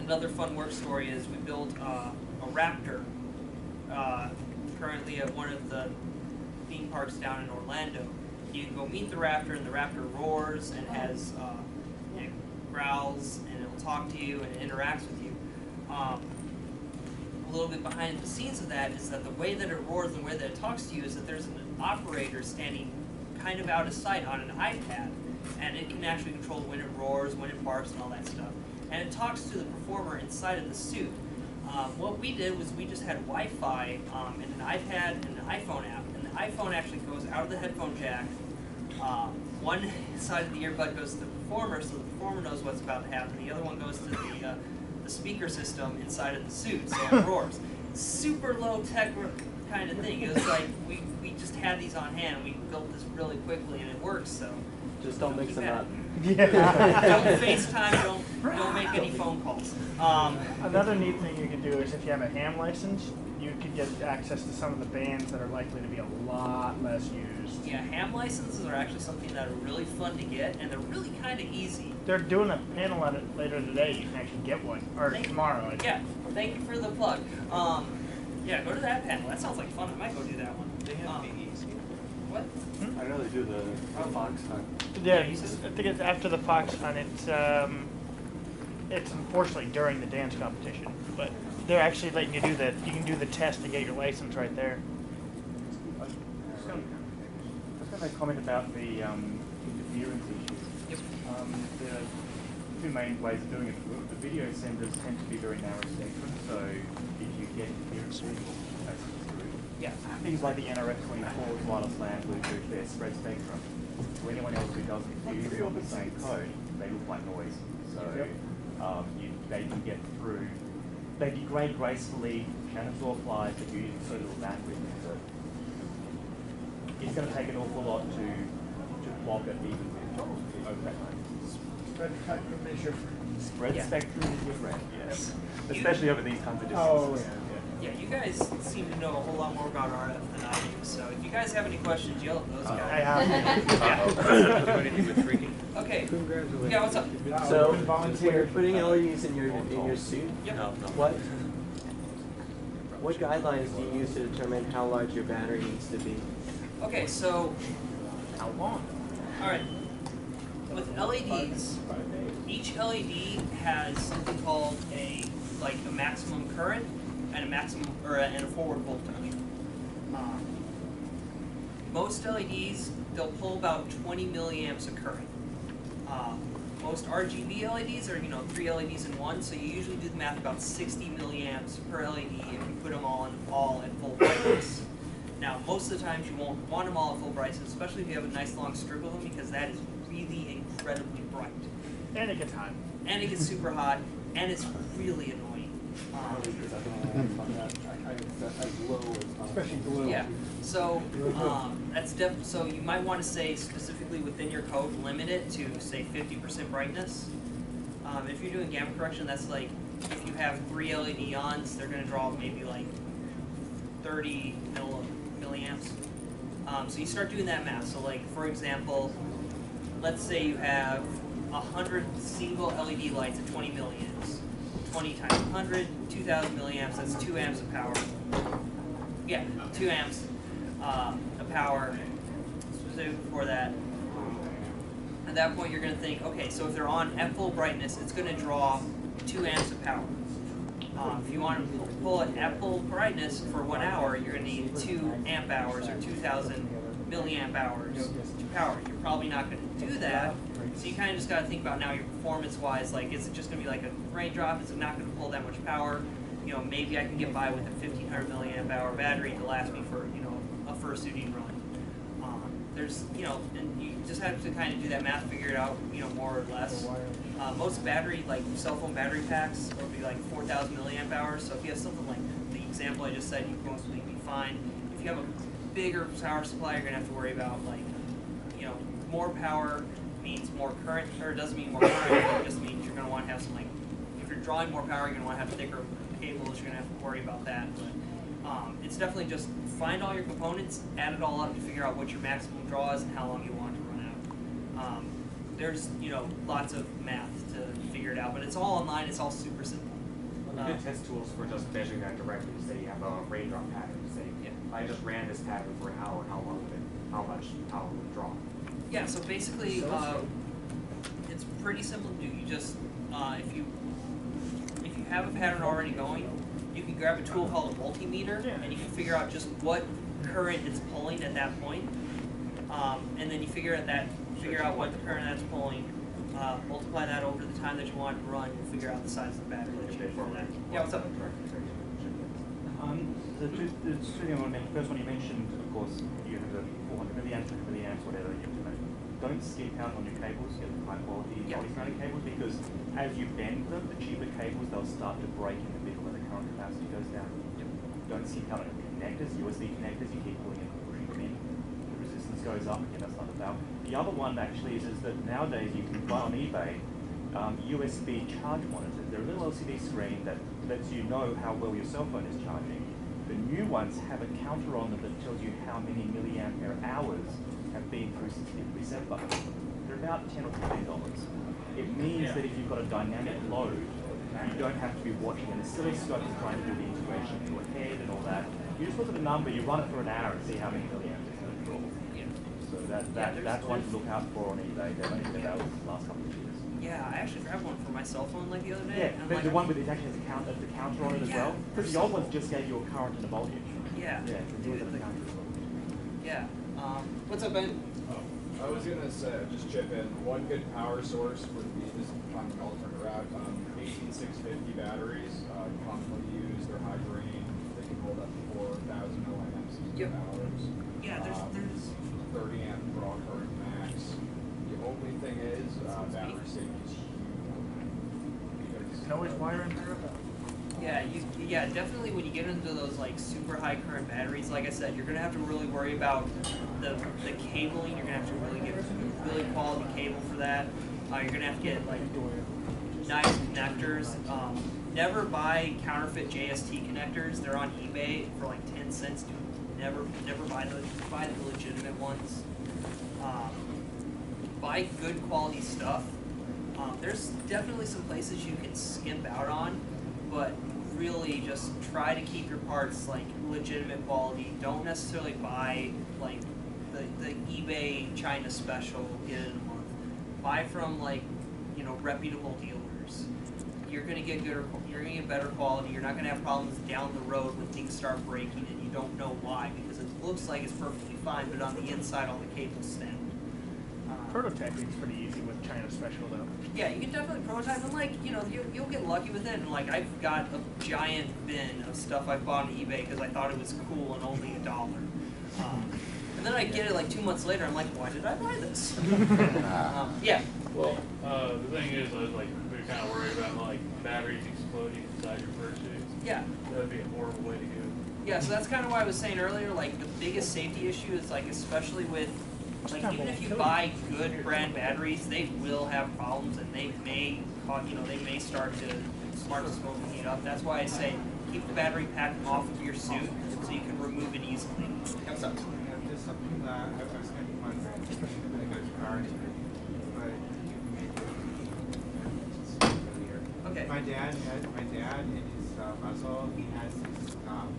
another fun work story is we built uh, a Raptor uh, currently at one of the theme parks down in Orlando. You can go meet the Raptor, and the Raptor roars and has uh, and growls, and it'll talk to you and it interacts with you. Um, a little bit behind the scenes of that is that the way that it roars and the way that it talks to you is that there's an operator standing kind of out of sight on an iPad, and it can actually control when it roars, when it barks, and all that stuff. And it talks to the performer inside of the suit. Um, what we did was we just had Wi-Fi um, and an iPad and an iPhone app, and the iPhone actually goes out of the headphone jack. Uh, one side of the earbud goes to the performer, so the performer knows what's about to happen. The other one goes to the, uh, the speaker system inside of the suit, so it roars. Super low tech kind of thing. It was like we, we just had these on hand. We built this really quickly and it works. So just don't, don't mix them up. Yeah. Don't FaceTime. Don't don't make any phone calls. Um, Another neat thing you could do is if you have a ham license, you could get access to some of the bands that are likely to be a lot less used. Yeah, ham licenses are actually something that are really fun to get, and they're really kind of easy. They're doing a panel on it later today. You can actually get one or thank tomorrow. You. Yeah. Thank you for the plug. Um, Yeah, go to that panel. That sounds like fun. I might go do that one. They have um, biggies. What? Hmm? I really do the, the fox hunt. Yeah, yeah, says, I think it's after the fox hunt. It's um, it's unfortunately during the dance competition, but they're actually letting you do that. You can do the test to get your license right there. I was going to make a comment about the um, interference issues. Yep. Um, there are two main ways of doing it. The video senders tend to be very narrow spectrum, so if you get yeah, things like the N R F twenty-four, wireless LAN, Bluetooth, they're spread spectrum. To anyone else who doesn't use all the same code, they look like noise. So um, you, they can get through, they degrade gracefully, can absorb flies, but you use so little bandwidth. So it's going to take an awful lot to, to block it even over that time. Spread spectrum measure. Spread yeah. spectrum is good, right? Yes. Especially over these kinds of distances. Oh, yeah. Yeah, you guys seem to know a whole lot more about R F than I do, so if you guys have any questions, yell at those uh, guys. I have. Yeah. Do anything with freaking. Okay. Congratulations. Yeah, what's up? So, when you're putting L E Ds in your in your suit, yep. no, no. what what guidelines do you use to determine how large your battery needs to be? Okay, so how long? All right. With L E Ds, each L E D has something called a like a maximum current. And a maximum, or a, and a forward voltage. Um, most L E Ds, they'll pull about twenty milliamps of current. Um, Most R G B L E Ds are, you know, three L E Ds in one, so you usually do the math about sixty milliamps per L E D if you put them all in all at full brightness. Now, most of the times you won't want them all at full brightness, especially if you have a nice long strip of them, because that is really incredibly bright. And it gets hot. And it gets super hot, and it's really annoying. Um, Especially glue. Yeah. So um, that's def so you might want to say specifically within your code, limit it to say fifty percent brightness. Um, if you're doing gamma correction, that's like if you have three L E D ons, they're going to draw maybe like thirty milliamps. Um, so you start doing that math. So like for example, let's say you have one hundred single L E D lights at twenty milliamps. twenty times one hundred, two thousand milliamps, that's two amps of power. Yeah, two amps uh, of power, specifically for that. At that point you're going to think, okay, so if they're on at full brightness, it's going to draw two amps of power. Uh, if you want to pull it at full brightness for one hour, you're going to need two amp hours or two thousand milliamp hours to power. You're probably not going to do that. So you kind of just got to think about now your performance-wise, like is it just going to be like a raindrop? Is it not going to pull that much power? You know, maybe I can get by with a fifteen hundred milliamp hour battery to last me for, you know, a fursuiting run. Um, there's, you know, and you just have to kind of do that math, figure it out, you know, more or less. Uh, most battery, like cell phone battery packs, will be like four thousand milliamp hours. So if you have something like the example I just said, you can mostly be fine. If you have a bigger power supply, you're going to have to worry about like, you know, more power. Means more current, or it doesn't mean more current, it just means you're going to want to have some, like, if you're drawing more power, you're going to want to have thicker cables, you're going to have to worry about that. But um, it's definitely just find all your components, add it all up to figure out what your maximum draw is and how long you want to run out. Um, there's, you know, lots of math to figure it out, but it's all online, it's all super simple. Well, the good uh, test tools for just measuring that directly, say you have a raindrop pattern, say, yeah. If I just ran this pattern for an hour, how long would it, how much, how it would draw? Yeah, so basically, uh, it's pretty simple to do. You just, uh, if you if you have a pattern already going, you can grab a tool called a multimeter, and you can figure out just what current it's pulling at that point. Um, and then you figure out that figure out what the current that's pulling, uh, multiply that over the time that you want to run, and figure out the size of the battery that you need for that. Yeah, what's up? Um, the two things I want to make. First one you mentioned, of course, you have the four hundred milliamps, two hundred milliamps, whatever. You Don't skip out on your cables, get the high quality yeah. body-mounted cables, because as you bend them, the cheaper cables, they'll start to break in the middle where the current capacity goes down. Yep. Don't skip out on your connectors, U S B connectors, you keep pulling and pushing them in. The resistance goes up, again, that's not a valve. The other one actually is, is that nowadays you can buy on eBay um, U S B charge monitors. They're a little L C D screen that lets you know how well your cell phone is charging. The new ones have a counter on them that tells you how many milliampere hours have been through sixty-three separate. They're about ten or twenty dollars. It means yeah. that if you've got a dynamic load, you don't have to be watching an oscilloscope and trying to do the integration in your head and all that. You just look at the number, you run it for an hour and see how many milliamps it's going to draw. Yeah. So that, that, yeah, that's one to look out for on eBay. They've only been out the last couple of years. Yeah, I actually grabbed one for my cell phone like the other day. Yeah, and the, like, the one with it actually has a count, the counter on it as yeah, well. Because the old ones just gave you a current and a voltage. Yeah. Yeah. Dude, the, yeah. Um, what's up, Ben? Oh, I was going to say, just chip in, one good power source would be this kind of alternate route. Um, eighteen six fifty batteries, uh, commonly used, they're high green, they can hold up to four thousand milliamps yep. hours. Yeah, there's, um, there's thirty amp raw current max. The only thing is, uh, battery safety is huge. You can always wire in there. Yeah, you, yeah, definitely when you get into those like super high current batteries, like I said, you're gonna have to really worry about the the cabling. You're gonna have to really get really quality cable for that. Uh, you're gonna have to get like nice connectors. Um, never buy counterfeit J S T connectors. They're on eBay for like ten cents. Dude, never, never buy those. Buy the legitimate ones. Um, buy good quality stuff. Um, there's definitely some places you can skimp out on, but really just try to keep your parts like legitimate quality. Don't necessarily buy like the, the eBay China special, get it in a month. Buy from like, you know, reputable dealers. You're gonna get good, you're gonna get better quality. You're not gonna have problems down the road when things start breaking and you don't know why, because it looks like it's perfectly fine, but on the inside all the cables stand. Uh, Prototyping's pretty easy with China Special, though. Yeah, you can definitely prototype, and like, you know, you, you'll get lucky with it. And like, I've got a giant bin of stuff I bought on eBay because I thought it was cool and only a dollar. Um, and then I get it like two months later, I'm like, why did I buy this? um, yeah. Well, uh, the thing is, I was like, we were kind of worried about like batteries exploding inside your purchase. Yeah. That would be a horrible way to go. Yeah, so that's kind of why I was saying earlier, like, the biggest safety issue is, like, especially with, like, even if you buy good brand batteries, they will have problems, and they may, you know, they may start to start to smoke and heat up. That's why I say keep the battery pack off of your suit so you can remove it easily. Yeah, there's something that I was going to wondering, that goes priority, but you can make it okay. My dad, my dad in his uh, muzzle, he has his um,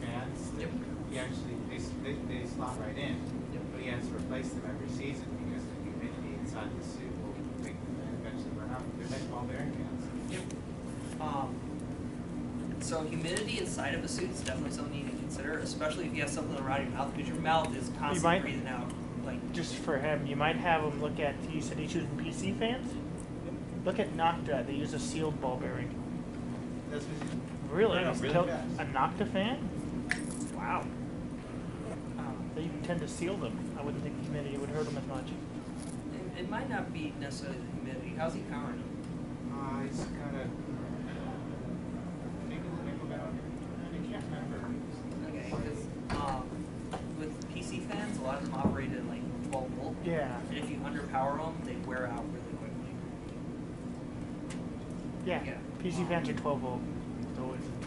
fans, yep. He actually they, they, they slot right in, yep. But he has to replace them every season because the humidity inside the suit will make them eventually run out. They're like ball bearing fans. Yep. Um, so humidity inside of a suit is definitely something you need to consider, especially if you have something around your mouth, because your mouth is constantly might, breathing out. Like just for him, you might have him look at. You said he's using P C fans. Yep. Look at Nocta. They use a sealed ball bearing. That's really, know, really a Nocta fan. Wow. Um, they even tend to seal them. I wouldn't think the humidity would hurt them as much. It, it might not be necessarily the humidity. How's he powering them? Uh, he's got a... Maybe the nickel battery. I can't remember. Okay, because um, with P C fans, a lot of them operate at like twelve volt. Yeah. And if you underpower them, they wear out really quickly. Yeah, yeah. P C um, fans are twelve volt.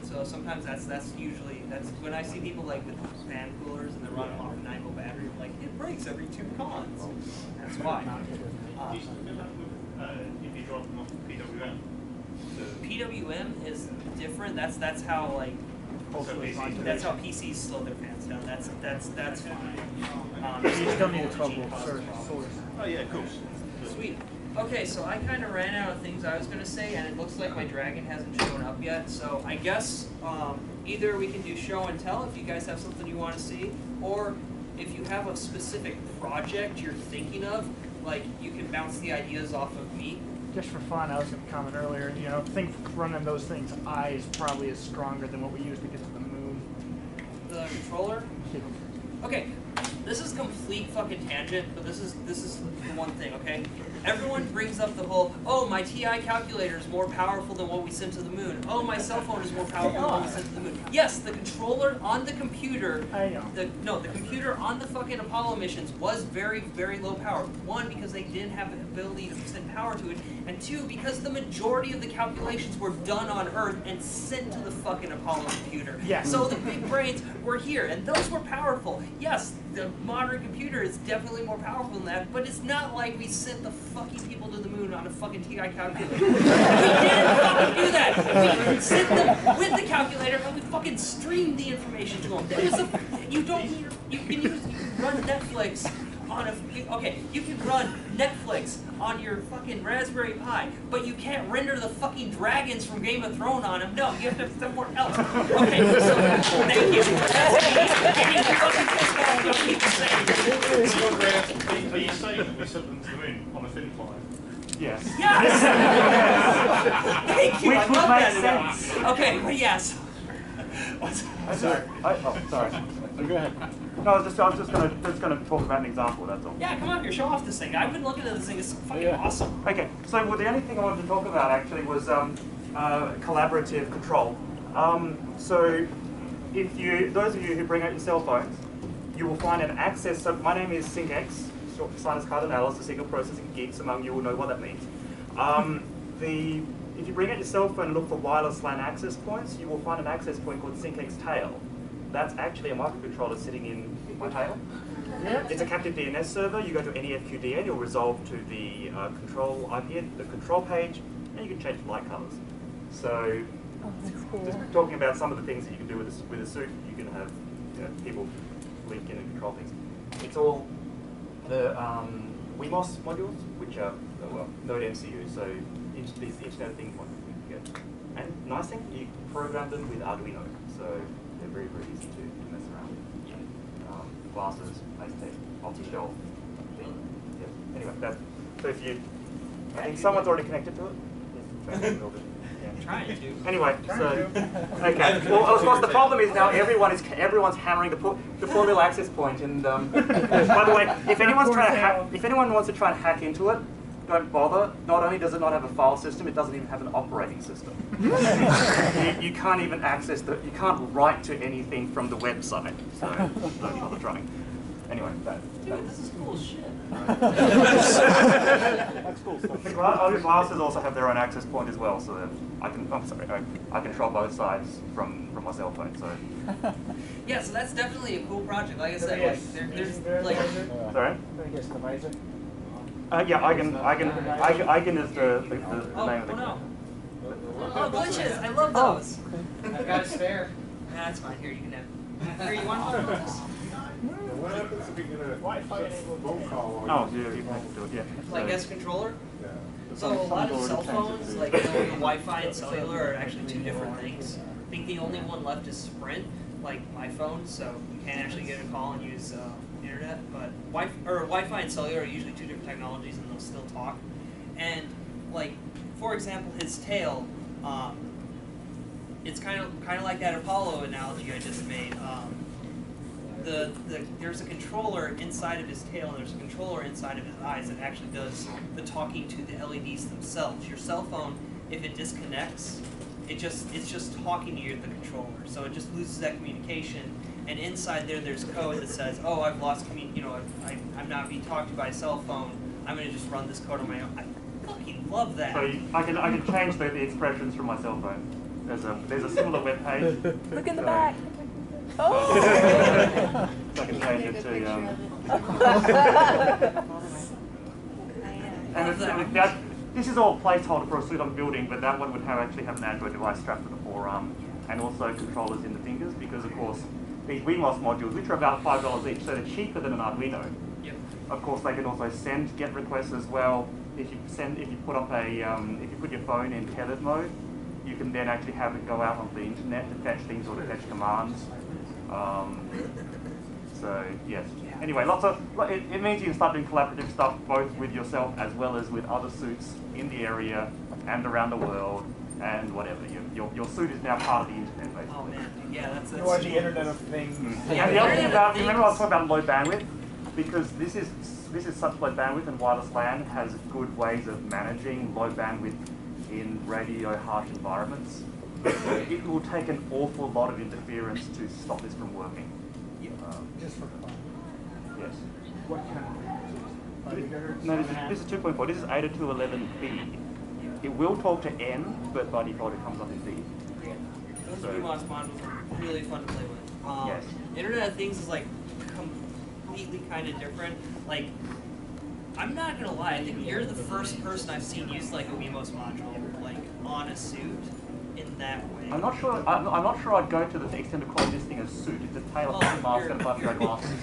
So sometimes that's that's usually that's when I see people like with fan coolers and they're running off a nine volt battery. I'm like, it breaks every two cons. That's why. Uh, if you drop them off P W M. P W M is different. That's that's how like that's how P Cs slow their fans down. That's that's that's fine. Um, you still need a twelve volt source. Oh yeah, cool. Sweet. Okay, so I kind of ran out of things I was going to say, and it looks like my dragon hasn't shown up yet. So I guess um, either we can do show and tell if you guys have something you want to see, or if you have a specific project you're thinking of, like you can bounce the ideas off of me. Just for fun, I was going to comment earlier, you know, think running those things, I is probably is stronger than what we use because of the moon. The controller? Yeah. Okay, this is complete fucking tangent, but this is this is the one thing, okay? Everyone brings up the whole, oh, my T I calculator is more powerful than what we sent to the moon. Oh, my cell phone is more powerful than what we sent to the moon. Yes, the controller on the computer, I know. The, no, the computer on the fucking Apollo missions was very, very low power. One, because they didn't have the ability to send power to it, and two, because the majority of the calculations were done on Earth and sent to the fucking Apollo computer. Yes. So the big brains were here, and those were powerful. Yes, the modern computer is definitely more powerful than that, but it's not like we sent the fucking people to the moon on a fucking T I calculator. We didn't fucking do that! We sent them with the calculator and we fucking streamed the information to them. There's a, you don't need, you can use, you can run Netflix on a, okay, you can run Netflix on your fucking Raspberry Pi, but you can't render the fucking dragons from Game of Thrones on them. No, you have to have somewhere else. Okay, so thank you. That's me. Are you saying we sent them to the moon on a thin fly? Yes. Yes! Thank you, which I love that. Sense. Okay, but yes. What's, I'm sorry. I, oh, sorry. Go ahead. No, I was just, I was just gonna, just gonna talk about an example. That's all. Yeah, come on here, show off this thing. I've been looking at this thing; it's fucking yeah. awesome. Okay, so well, the only thing I wanted to talk about actually was um, uh, collaborative control. Um, so, if you, those of you who bring out your cell phones, you will find an access. So, my name is SyncX, short for Sinus Cardinalis, the signal processing geeks among you will know what that means. Um, the if you bring out your cell phone and look for wireless LAN access points, you will find an access point called SyncX tail. That's actually a microcontroller sitting in my tail. Yeah. It's a captive D N S server. You go to any F Q D N, you'll resolve to the uh, control I P, the control page, and you can change the light colors. So, oh, that's cool. Just talking about some of the things that you can do with a, with a suit, you can have you know, people link in and control things. It's all the um, Wemos modules, which are well, NodeMCU, so each, these Internet of Things modules you can get. And nice thing, you program them with Arduino. So. They're very, very easy to, to mess around with. Yeah. Um, glasses, PlayStation, multi-shelf. Yep. anyway, that, so if you, I think someone's already connected to it. Yeah. Trying to. Anyway, Trying so to. okay. Well, of course, the problem is now everyone is everyone's hammering the the formula access point. And um, by the way, if anyone's trying to hack, if anyone wants to try and hack into it, don't bother. Not only does it not have a file system, it doesn't even have an operating system. you, you can't even access the. You can't write to anything from the website. So don't bother trying. Anyway, that. Dude, that this is cool shit. That's cool stuff. The gla glasses also have their own access point as well, so that I can. I'm sorry, I, I control both sides from from my cell phone. So. Yeah, so that's definitely a cool project. Like I said, like, there, there's like. Sorry. Uh, yeah, I can. I can. I can. I can is the the, the oh, name of the. Oh no! Oh, glitches! I love those. Oh. I've got a spare. Nah, that's fine. Here, you can have. Here, you want one of those? What happens if you get a Wi-Fi phone call? Oh, yeah, you can do it, yeah. Like S controller? Yeah. So a lot of cell phones, like you know, Wi-Fi and cellular are actually two different things. I think the only one left is Sprint, like my phone, so you can't actually get a call and use uh, internet. But Wi-Fi, or Wi-Fi and cellular are usually two different technologies and they'll still talk. And like, for example, his tail, um, it's kind of, kind of like that Apollo analogy I just made. Um, The, the, there's a controller inside of his tail and there's a controller inside of his eyes that actually does the talking to the L E Ds themselves. Your cell phone, if it disconnects, it just it's just talking to you, the controller. So it just loses that communication, and inside there there's code that says, oh, I've lost commun you know, I, I, I'm not being talked to by a cell phone, I'm going to just run this code on my own. I fucking love that. So you, I, can, I can change the, the expressions from my cell phone. There's a, there's a similar web page. Look in the so. back. Oh! I can change it to, um... and it's, it, that, this is all placeholder for a suit I'm building, but that one would have actually have an Android device strapped to the forearm, and also controllers in the fingers, because of course, these Wemos modules, which are about five dollars each, so they're cheaper than an Arduino. Yep. Of course, they can also send GET requests as well. If you send, if you put up a, um, if you put your phone in tethered mode, you can then actually have it go out on the internet to fetch things or to fetch commands. Um, so yes. Anyway, lots of it, it means you can start doing collaborative stuff both with yourself as well as with other suits in the area and around the world and whatever. Your your, your suit is now part of the internet, basically. Oh man, yeah, that's, that's you watch the Internet of Things. Mm-hmm. Yeah, the other thing about remember I was talking about low bandwidth, because this is this is such low bandwidth, and wireless LAN has good ways of managing low bandwidth in radio harsh environments. It will take an awful lot of interference to stop this from working. Yeah. Um, Just for fun. Yes. What kind of? No, this is two point four. This is eight oh two eleven B. It will talk to N, but by default it comes up in B. Yeah. Those Wemos modules are really fun to play with. Um, yes. Internet of Things is like completely kind of different. Like, I'm not gonna lie. I think you're the first person I've seen use like a Wemos module, like on a suit. In that way. I'm not sure. I'm, I'm not sure I'd go to the extent of calling this thing a suit. It's a tail, a oh, mask, and a buffalo glasses,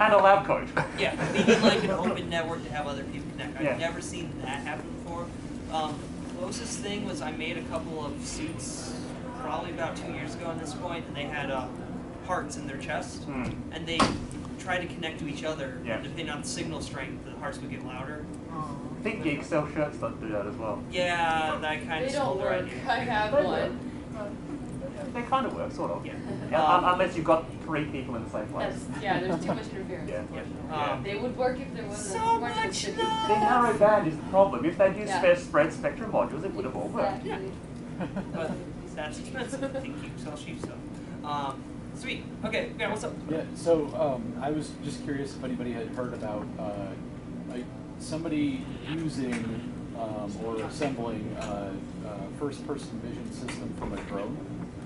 and a lab coat. Yeah, we need like an open network to have other people connect. I've yeah. never seen that happen before. Um, closest thing was I made a couple of suits, probably about two years ago at this point, and they had uh, hearts in their chest, mm. and they tried to connect to each other. Yeah. And depending on the signal strength, the hearts would get louder. Oh. I think the Excel shirts that do that as well. Yeah, that kind of stole their idea. I have they one. Work. They kind of work, sort of. Yeah. Um, um, unless you've got three people in the same place. Yeah, there's too much interference. Yeah. Yeah. Um, they would work if there wasn't so much. The narrow band is the problem. If they do yeah. spread spectrum modules, it would have all worked. Yeah. But that's expensive. I think you sell cheap stuff. Um, sweet. Okay. Yeah. What's up? Yeah. So um, I was just curious if anybody had heard about. Uh, like, somebody using um, or assembling a, a first-person vision system from a drone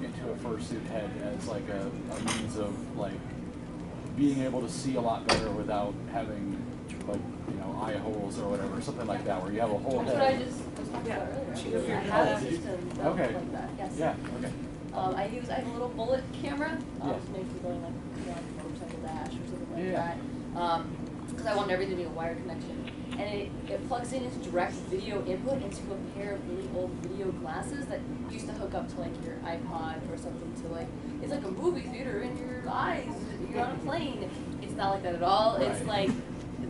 into a fursuit head as like a, a means of like being able to see a lot better without having like you know eye holes or whatever, something like that, where you have a whole head. That's what I just was talking about earlier. Yeah. I have a system that okay. looks like that. Yes. Yeah. Okay. Um, I use I have a little bullet camera, um, yeah. to make you going like you know, a motorcycle dash or something like yeah. that, because um, I want everything to be a wire connection. And it, it plugs in its direct video input into a pair of really old video glasses that used to hook up to like your iPod or something to like, it's like a movie theater in your eyes, you're on a plane. It's not like that at all. It's like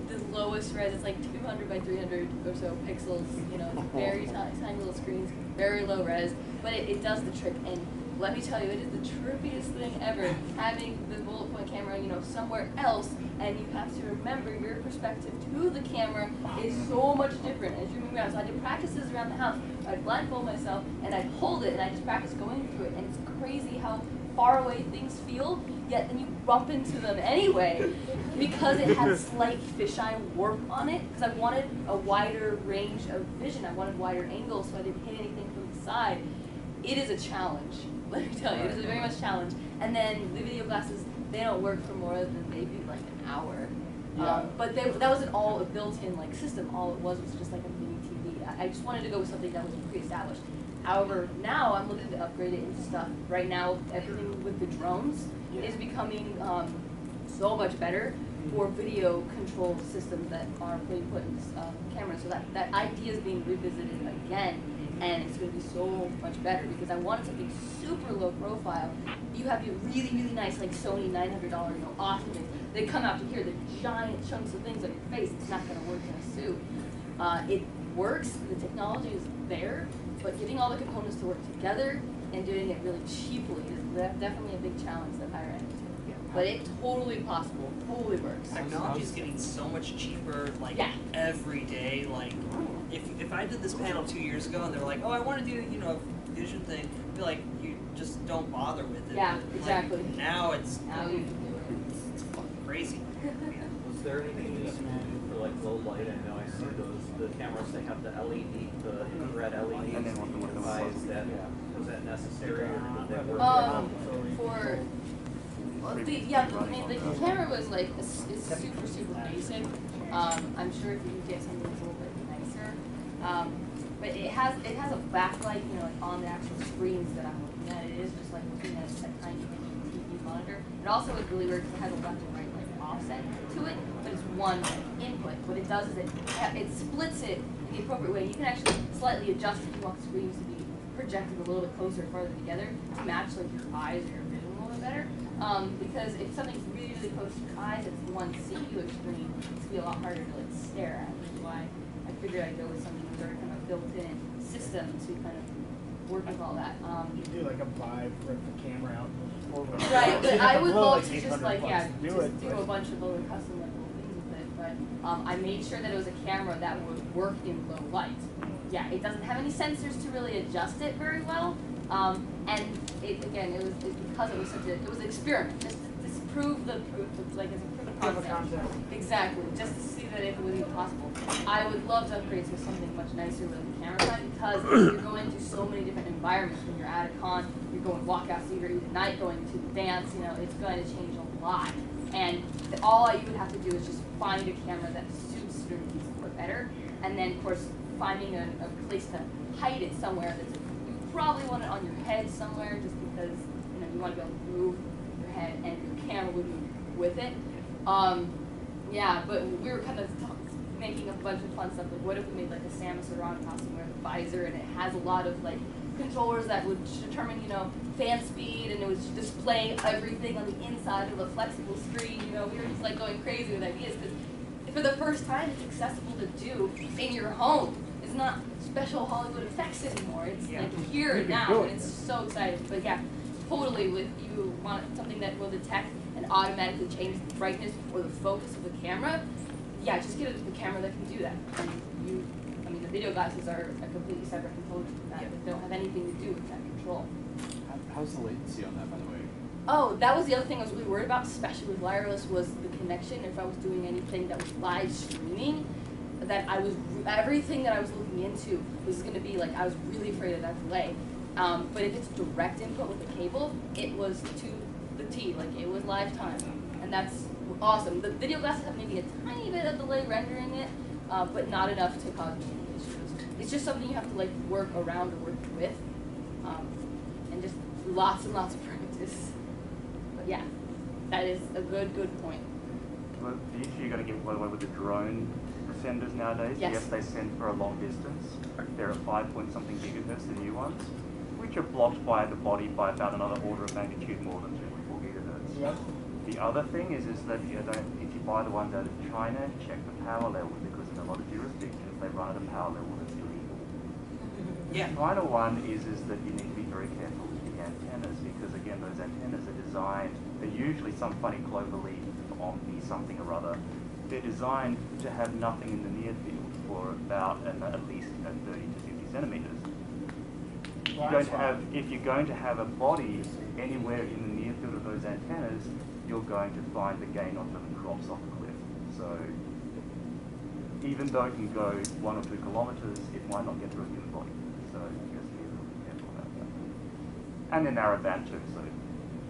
the lowest res, it's like two hundred by three hundred or so pixels, you know, it's very tiny, tiny little screens, very low res, but it, it does the trick, and let me tell you, it is the trippiest thing ever, having the bullet point camera, you know, somewhere else, and you have to remember your perspective to the camera is so much different as you move around. So I did practices around the house, I'd blindfold myself, and I'd hold it, and I just practice going through it, and it's crazy how far away things feel, yet then you bump into them anyway, because it had slight fisheye warp on it, because I wanted a wider range of vision, I wanted wider angles, so I didn't hit anything from the side. It is a challenge. Let me tell you, it was very much a challenge. And then the video glasses, they don't work for more than maybe like an hour. Yeah. Um, but they, that wasn't all a built-in like system. All it was was just like a mini T V. I, I just wanted to go with something that was pre-established. However, now I'm looking to upgrade it into stuff. Right now, everything with the drones yeah. is becoming um, so much better for video control systems that are being put in uh, cameras. So that, that idea is being revisited again. And it's going to be so much better because I wanted something super low profile. You have your really, really nice, like Sony nine hundred dollar, you know, awesome things. They come out to here, they're giant chunks of things on your face. It's not going to work in a suit. Uh, it works, the technology is there, but getting all the components to work together and doing it really cheaply is definitely a big challenge that higher end. But it's totally possible, totally works. Technology is getting so much cheaper, like yeah. every day. Like, if if I did this panel two years ago and they were like, oh, I want to do, you know, a vision thing, I'd be like, you just don't bother with it. Yeah, but, exactly. Like, now it's now you can do it. It's, it's fucking crazy. Was there anything you used for like low light? I know I see those the cameras they have the L E D, the infrared L E Ds. Is that was that necessary or not? That worked um, for. Well, the, yeah, the, I mean, the camera was like, it's, it's super, super basic. Um, I'm sure if you get something that's a little bit nicer. Um, but it has it has a backlight, you know, like on the actual screens that I'm looking at. It is just like looking at a tiny T V monitor. It also is really weird because it has a left and right like offset to it, but it's one like, input. What it does is it it splits it in the appropriate way. You can actually slightly adjust if you want the screens to be projected a little bit closer, farther together to match like your eyes or your vision a little bit better. Um, because if something's really, really close to your eyes, it's one singular screen, it's going to be a lot harder to like stare at, which is why I figured I'd go with something that's already kind of built-in system to kind of work with all that. Um, you do like a vibe, rip the camera out. Right, but I would love to just like, yeah, do just it, do a bunch of little custom like, little things with it, but um, I made sure that it was a camera that would work in low light. Yeah, it doesn't have any sensors to really adjust it very well. Um, and it, again, it was it, because it was such a, it was an experiment, just to, just to prove the proof, of, like as a proof of concept. concept. Exactly, just to see that if it was even possible. I would love to upgrade to something much nicer with the camera side because you're going to so many different environments when you're at a con, you're going walkouts, so you're even night going to the dance, you know, it's going to change a lot. And the, all you would have to do is just find a camera that suits your needs a lot better, and then of course finding a, a place to hide it somewhere that's probably want it on your head somewhere just because you know you want to be able to move your head and your camera would move with it. Um, yeah, but we were kind of talk, making a bunch of fun stuff like what if we made like a Samus Aran costume with a visor and it has a lot of like controllers that would determine you know fan speed and it was displaying everything on the inside of a flexible screen. You know we were just like going crazy with ideas because for the first time it's accessible to do in your home. It's not special Hollywood effects anymore. It's yeah. like here and now, and it's so exciting. But yeah, totally. With you want something that will detect and automatically change the brightness or the focus of the camera. Yeah, just get a camera that can do that. And you, I mean, the video glasses are a completely separate component from that. Yeah. They don't have anything to do with that control. How's the latency on that, by the way? Oh, that was the other thing I was really worried about, especially with wireless, was the connection. If I was doing anything that was live streaming. That I was, everything that I was looking into was going to be like, I was really afraid of that delay. Um, but if it's direct input with the cable, it was to the T, like it was live time. And that's awesome. The video glasses have maybe a tiny bit of delay rendering it, uh, but not enough to cause any issues. It's just something you have to like work around or work with. Um, and just lots and lots of practice. But yeah, that is a good, good point. Well, the issue you got to get by the way with the drone senders nowadays, yes. yes, they send for a long distance. They're at five point something gigahertz, the new ones, which are blocked by the body by about another order of magnitude more than three point four gigahertz. Yeah. The other thing is, is that you know, if you buy the ones out of trying to check the power level, because in a lot of jurisdictions they run at a power level that's illegal. Yeah. The final one is, is that you need to be very careful with the antennas, because again, those antennas are designed, they're usually some funny cloverleaf, omni something or other. They're designed to have nothing in the near field for about an, at least you know, thirty to fifty centimetres. You're going to have, if you're going to have a body anywhere in the near field of those antennas, you're going to find the gain on them drops off a cliff. So even though it can go one or two kilometres, it might not get through a human body. So just be a little bit careful about that. And they're narrowband too, so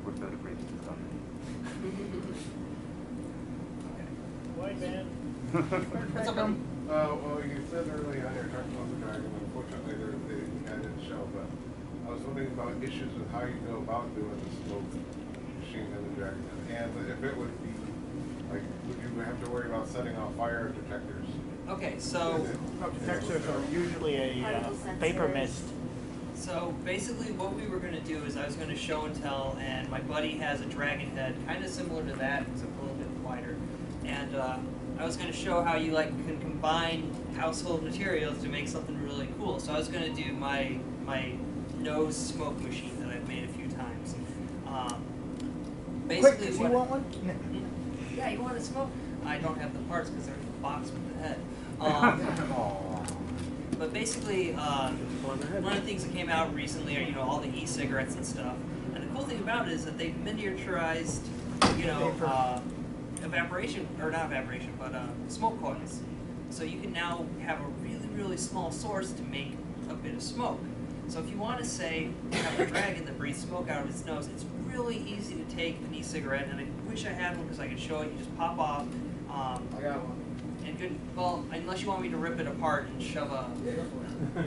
refer to briefs as something. Wideband. What's up, Bill? Uh, well, you said earlier on, you were talking about the Dragon. Unfortunately, they had it in the show, but I was wondering about issues with how you go about doing the smoke machine in the Dragon, and if it would be like, would you have to worry about setting off fire detectors? Okay, so detectors are usually a uh, vapor mist. So basically, what we were going to do is I was going to show and tell, and my buddy has a Dragon head, kind of similar to that, except a little bit wider. And uh, I was going to show how you like can combine household materials to make something really cool. So I was going to do my my nose smoke machine that I've made a few times. Um, basically, Quick, what you want one? Hmm? Yeah, you want to smoke? I don't have the parts because they're in the box with the head. Um, but basically, uh, one of the things that came out recently are you know all the e-cigarettes and stuff. And the cool thing about it is that they've miniaturized, you know. Uh, evaporation, or not evaporation, but uh, smoke coils. So you can now have a really, really small source to make a bit of smoke. So if you want to say, have a dragon that breathes smoke out of its nose, it's really easy to take an e-cigarette, and I wish I had one because I could show it. You just pop off. Um, I got one. And good, well, unless you want me to rip it apart and shove a... Yeah,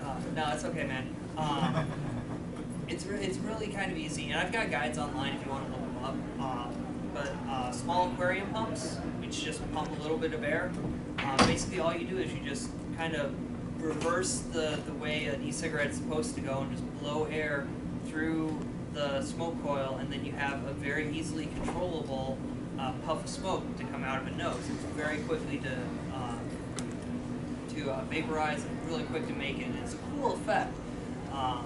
uh, no, it's okay, man. Um, it's, re it's really kind of easy, and I've got guides online if you want to look them up. Uh, But uh, small aquarium pumps, which just pump a little bit of air. Uh, basically, all you do is you just kind of reverse the, the way an e-cigarette is supposed to go and just blow air through the smoke coil, and then you have a very easily controllable uh, puff of smoke to come out of a nose. It's very quickly to, uh, to uh, vaporize and really quick to make it. And it's a cool effect. Um,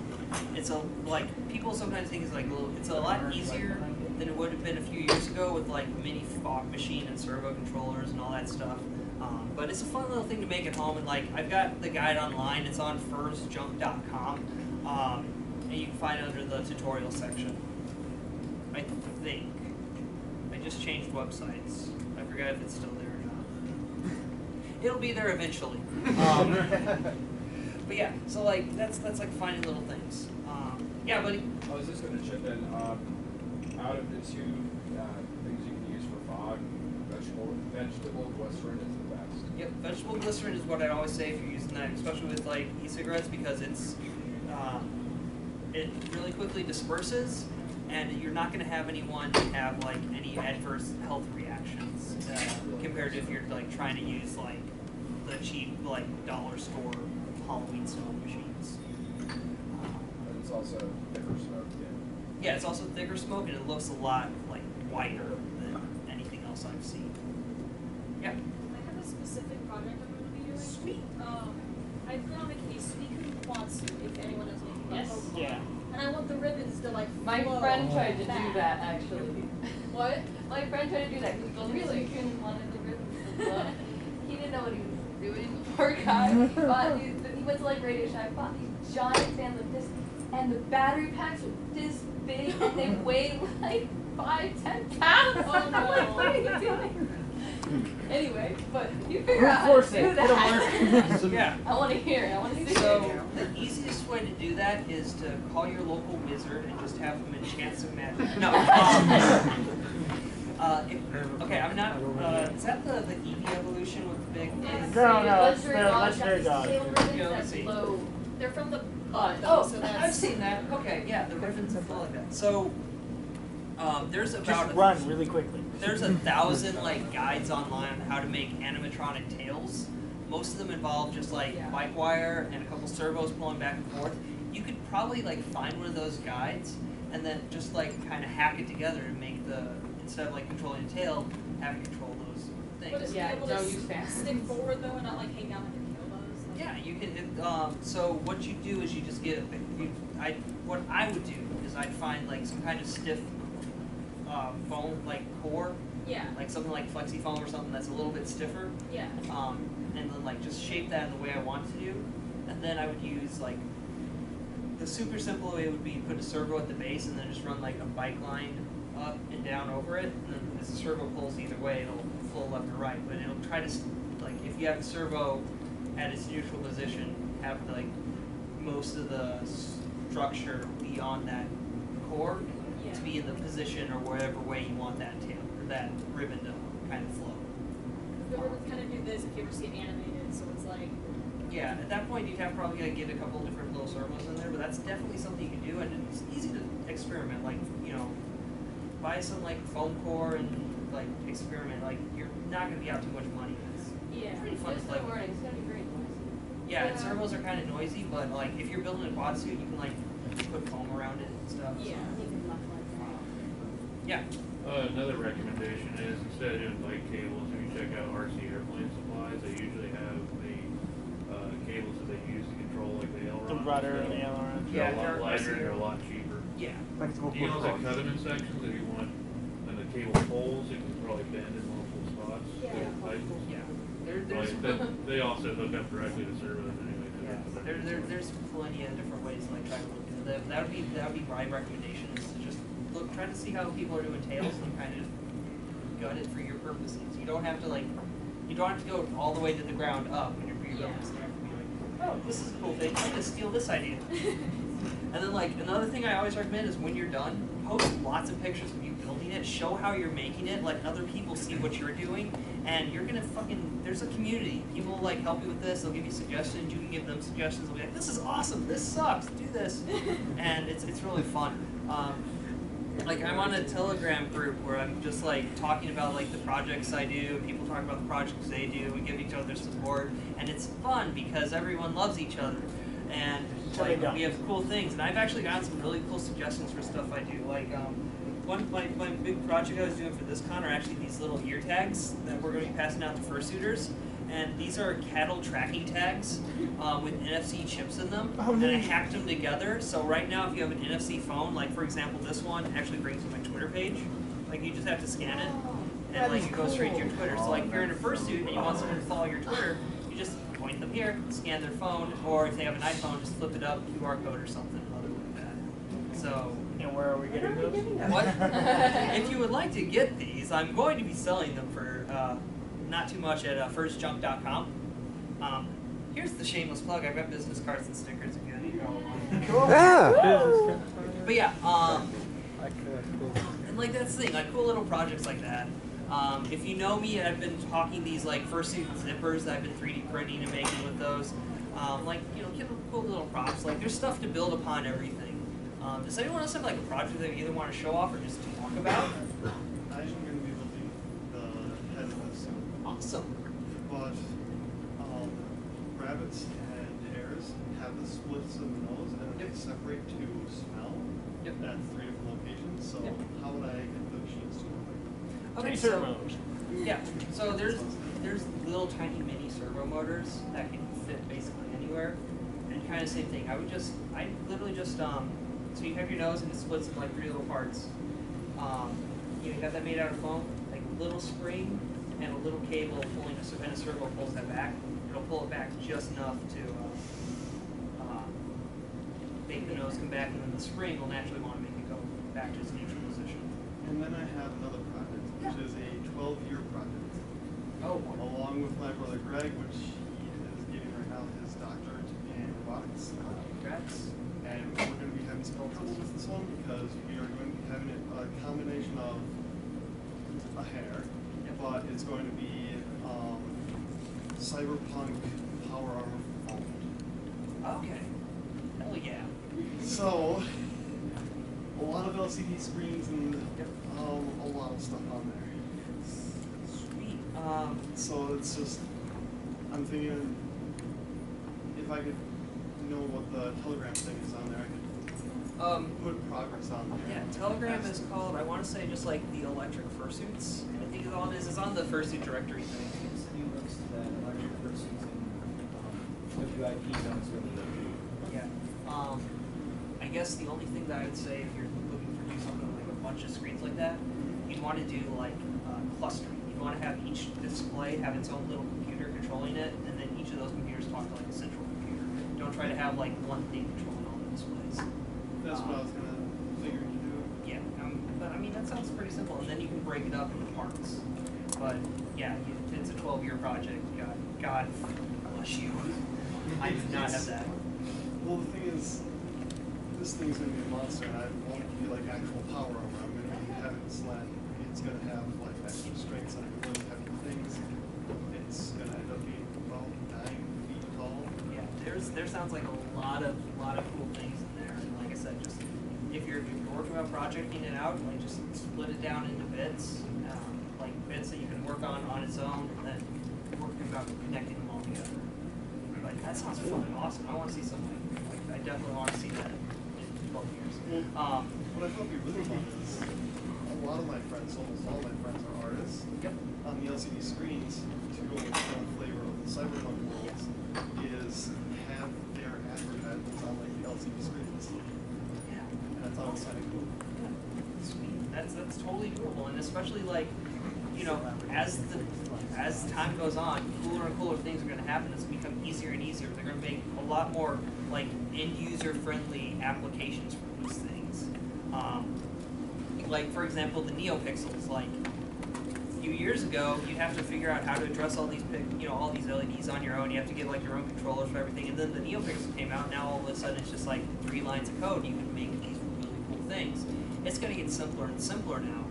it's a, like, people sometimes think it's like a little, it's a lot easier than it would have been a few years ago with like mini fog machine and servo controllers and all that stuff. Um, but it's a fun little thing to make at home, and like I've got the guide online. It's on furs junk dot com, um, and you can find it under the tutorial section. I think I just changed websites. I forgot if it's still there or not. It'll be there eventually. Um, but yeah, so like that's that's like finding little things. Um, yeah, buddy. I was just gonna chip in. Um, Out of the two uh, things you can use for fog, vegetable, vegetable glycerin is the best. Yep, vegetable glycerin is what I always say if you're using that, especially with like e-cigarettes, because it's uh, it really quickly disperses, and you're not going to have anyone have like any adverse health reactions uh, compared to if you're like trying to use like the cheap like dollar store Halloween smoke machines. But it's also thicker smoke. Yeah, it's also thicker smoke, and it looks a lot like whiter than anything else I've seen. Yeah. I have a specific project I'm going to be doing. Sweet. Um, I put on a case Suicune Quatsu, if anyone is making that. Yes. Yeah. And I want the ribbons to like. My friend tried to back. do that actually. What? My friend tried to do that because really Suicune wanted the ribbons to blow. He didn't know what he was doing. Poor guy. But he, he went to like Radio Shack. Bought these giant fans of this, and the battery packs were this. And they weigh like five, ten pounds. Oh, no. I'm like, what are you doing? Anyway, but you figure out how to do that. Yeah. I want to hear it. I want to see so, it. So the easiest way to do that is to call your local wizard and just have them enchant some magic. No. Um, uh, if, okay, I'm not. Uh, is that the the Eevee evolution with the big? Yes. No, no, it's the legendary dog. The They're from the. Uh, oh, so that's, I've seen that. Okay, yeah, the ribbons and all like that. So um, there's about just run a, really quickly. There's a thousand like guides online on how to make animatronic tails. Most of them involve just like yeah. bike wire and a couple servos pulling back and forth. You could probably like find one of those guides and then just like kind of hack it together and make the instead of like controlling a tail, having control of those things. But is yeah, able no, to you can. Stick forward though, and not like hang out with your kilos. Like. Yeah, you can. It, um, so what you do is you just get. You, I what I would do is I'd find like some kind of stiff uh, foam like core. Yeah. Like something like flexi foam or something that's a little bit stiffer. Yeah. Um, and then like just shape that the way I want to do, and then I would use like. The super simple way would be put a servo at the base and then just run like a bike line up and down over it, and then as the servo pulls either way, it'll flow left or right. But it'll try to like if you have the servo at its neutral position, have like most of the structure be on that core yeah. to be in the position or whatever way you want that tail or that ribbon to kind of flow. The ribbons kind of do this if you ever see it animated, so it's like. Yeah, at that point you'd have probably like get a couple different little servos in there, but that's definitely something you can do, and it's easy to experiment. Like you know, buy some like foam core and like experiment. Like you're not going to be out too much money. It's yeah, pretty fun to play. It's going to be very noisy. Yeah, yeah, and servos are kind of noisy, but like if you're building a quad suit, you can like put foam around it and stuff. Yeah, so. You can muff like that. Yeah. Uh, another recommendation is instead of doing light cables, if you check out R C airplane supplies, they usually have. Cables that they use to control, like the aileron. The rudder and the aileron. Yeah, they're a lot lighter and they're a lot cheaper. Yeah. Flexible push rods. You know, the covenant sections, if you want, and the cable poles, you can probably bend in multiple spots. Yeah. Yeah. yeah. There, there's like, they also hook up directly to servos anyway. Yeah. There, there, there's plenty of different ways to like try to look into them. That would be that would be my recommendation is to just look, try to see how people are doing tails and kind of gut it for your purposes. You don't have to like, you don't have to go all the way to the ground up when you're pre-building yeah. stuff. Oh, this is a cool thing. I'm gonna steal this idea. And then, like another thing I always recommend is when you're done, post lots of pictures of you building it. Show how you're making it. Let other people see what you're doing, and you're gonna fucking. There's a community. People will, like help you with this. They'll give you suggestions. You can give them suggestions. They'll be like, "This is awesome. This sucks. Do this," and it's it's really fun. Um, like I'm on a Telegram group where I'm just like talking about like the projects I do, people talk about the projects they do, we give each other support, and it's fun because everyone loves each other, and like we have cool things, and I've actually gotten some really cool suggestions for stuff I do, like um, one my, my big project I was doing for this con are actually these little ear tags that we're going to be passing out to fursuiters. And these are cattle tracking tags um, with N F C chips in them, oh, and I hacked them together. So right now, if you have an N F C phone, like for example, this one actually brings to my Twitter page. Like you just have to scan it, and like you go straight to your Twitter. So like if you're in a fursuit and you want someone to follow your Twitter, you just point them here, scan their phone, or if they have an iPhone, just flip it up, Q R code or something other like that. So. And where are we getting those? What? If you would like to get these, I'm going to be selling them for. Uh, Not too much at uh, fursjunk dot com. Um, here's the shameless plug. I've got business cards and stickers if you need all of them. But yeah, um, and like that's the thing, like cool little projects like that. Um, if you know me, I've been talking these like fursuit zippers that I've been three D printing and making with those. Um, like you know, give them cool little props. Like there's stuff to build upon everything. Um, does anyone else have like a project that you either want to show off or just talk about? So, but um, rabbits and hares have the splits in the nose, and yep. they separate to smell yep. at three different locations. So, yep. how would I get those sheets to work? Okay, so yeah, so there's there's little tiny mini servo motors that can fit basically anywhere, and kind of same thing. I would just I literally just um so you have your nose and it splits into like three little parts. Um, you have that made out of foam, like little spring. And a little cable pulling a, and a servo pulls that back. It'll pull it back just enough to uh, uh, make the nose come back, and then the spring will naturally want to make it go back to its neutral position. And then I have another project, which yeah. is a twelve-year project. Oh. Along with my brother Greg, which he is getting right now his doctorate in robotics. Congrats. And we're going to be having some problems with this one because we are going to be having a combination of a hair. But it's going to be um, cyberpunk power armor foamed. Okay. Hell yeah. So, a lot of L C D screens and um, a lot of stuff on there. Sweet. Um, so it's just, I'm thinking if I could know what the Telegram thing is on there, I could um, put progress on there. Yeah, Telegram is called, I want to say just like the electric fursuits. think is all it is. It's on the fursuit directory thing. He looks to that electric fursuits and W I P zones really. Yeah. Um, I guess the only thing that I would say if you're looking for doing something like a bunch of screens like that, you'd want to do like uh, clustering. You'd want to have each display have its own little computer controlling it, and then each of those computers talk to like a central computer. Don't try to have like one thing controlling all the displays. That's um, what I was gonna figure to do. Yeah, um, but I mean that sounds pretty simple, and then you can break it up into parts. But yeah, it's a twelve-year project. God, God bless you. I do not have that. Well, the thing is, this thing's gonna be a monster. And I want it to be like actual power armor. I'm gonna have it slant. It's gonna have like extra strengths on it, really heavy things. It's gonna end up being about nine feet tall. Yeah, there's there sounds like a lot of lot of cool things in there. And like I said, just if you're, if you're working on projecting it out, like just split it down into bits. Um, like bits that you can work on on its own, and then work about connecting them all together. Like that sounds fucking awesome. I want to see something. Like, I definitely want to see that in twelve years. Um, what I hope you really want is a lot of my friends, almost all my friends, are artists. Yep. On the L C D screens, to go with the flavor of the cyberpunk world, is have their advertisements on like the L C D screens. Yeah. And that's always kind of cool. Yeah. Sweet. That's that's totally doable, and especially like. You know, as the as time goes on, cooler and cooler things are going to happen. It's become easier and easier. They're going to make a lot more like end user friendly applications for these things. Um, like for example, the NeoPixels. Like a few years ago, you'd have to figure out how to address all these you know all these L E Ds on your own. You have to get like your own controllers for everything. And then the NeoPixel came out. Now all of a sudden, it's just like three lines of code. You can make these really cool things. It's going to get simpler and simpler now.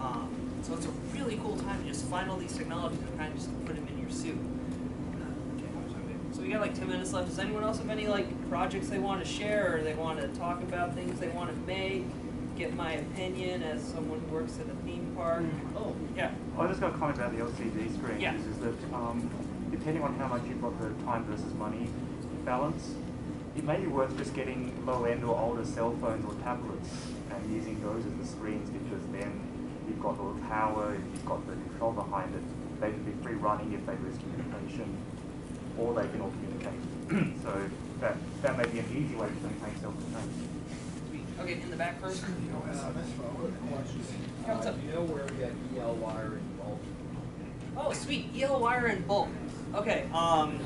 Um, So it's a really cool time to just find all these technologies and kind of just put them in your suit. So we got like ten minutes left. Does anyone else have any like projects they want to share, or they want to talk about things they want to make? Get my opinion as someone who works at a theme park. Oh, yeah. I just got a comment about the L C D screen. Yeah. Is that um, depending on how much you've got the time versus money balance, it may be worth just getting low-end or older cell phones or tablets and using those as the screens, because then you've got all the power, you've got the control behind it. They would be free running if they lose communication, or they can all communicate. So that that may be an easy way to maintain self-contained. Okay, in the back first. You know, uh, uh, do you know where we got E L wire in bulk? Oh, sweet, E L wire in bulk. Okay. Um,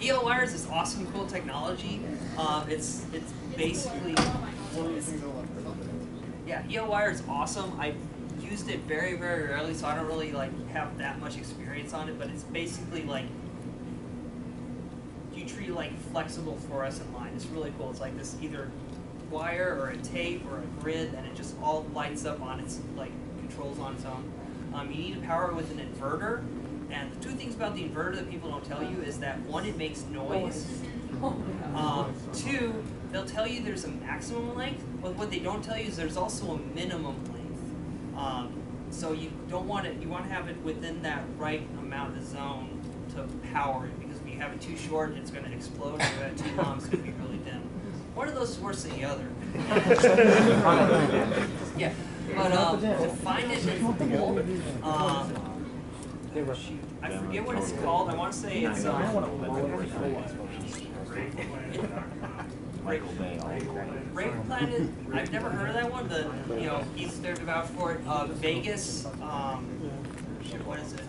E L wires is awesome, cool technology. Uh, it's it's basically. Yeah, E L wire is awesome. I've used it very, very rarely, so I don't really like have that much experience on it. But it's basically like you treat like flexible fluorescent line. It's really cool. It's like this either wire or a tape or a grid, and it just all lights up on its like controls on its own. Um, you need to power it with an inverter, and the two things about the inverter that people don't tell you is that one, it makes noise. Um, two. They'll tell you there's a maximum length, but what they don't tell you is there's also a minimum length. Um, so you don't want it, you want to have it within that right amount of zone to power it, because if you have it too short, it's going to explode. If you have it too long, it's going to be really dim. One of those is worse than the other. Yeah, but um, to find it in bulk, uh, I forget what it's called. I want to say it's. Um, Brake Planet, I've never heard of that one, but you know, he's there about for it. Uh, Vegas, um, what is it?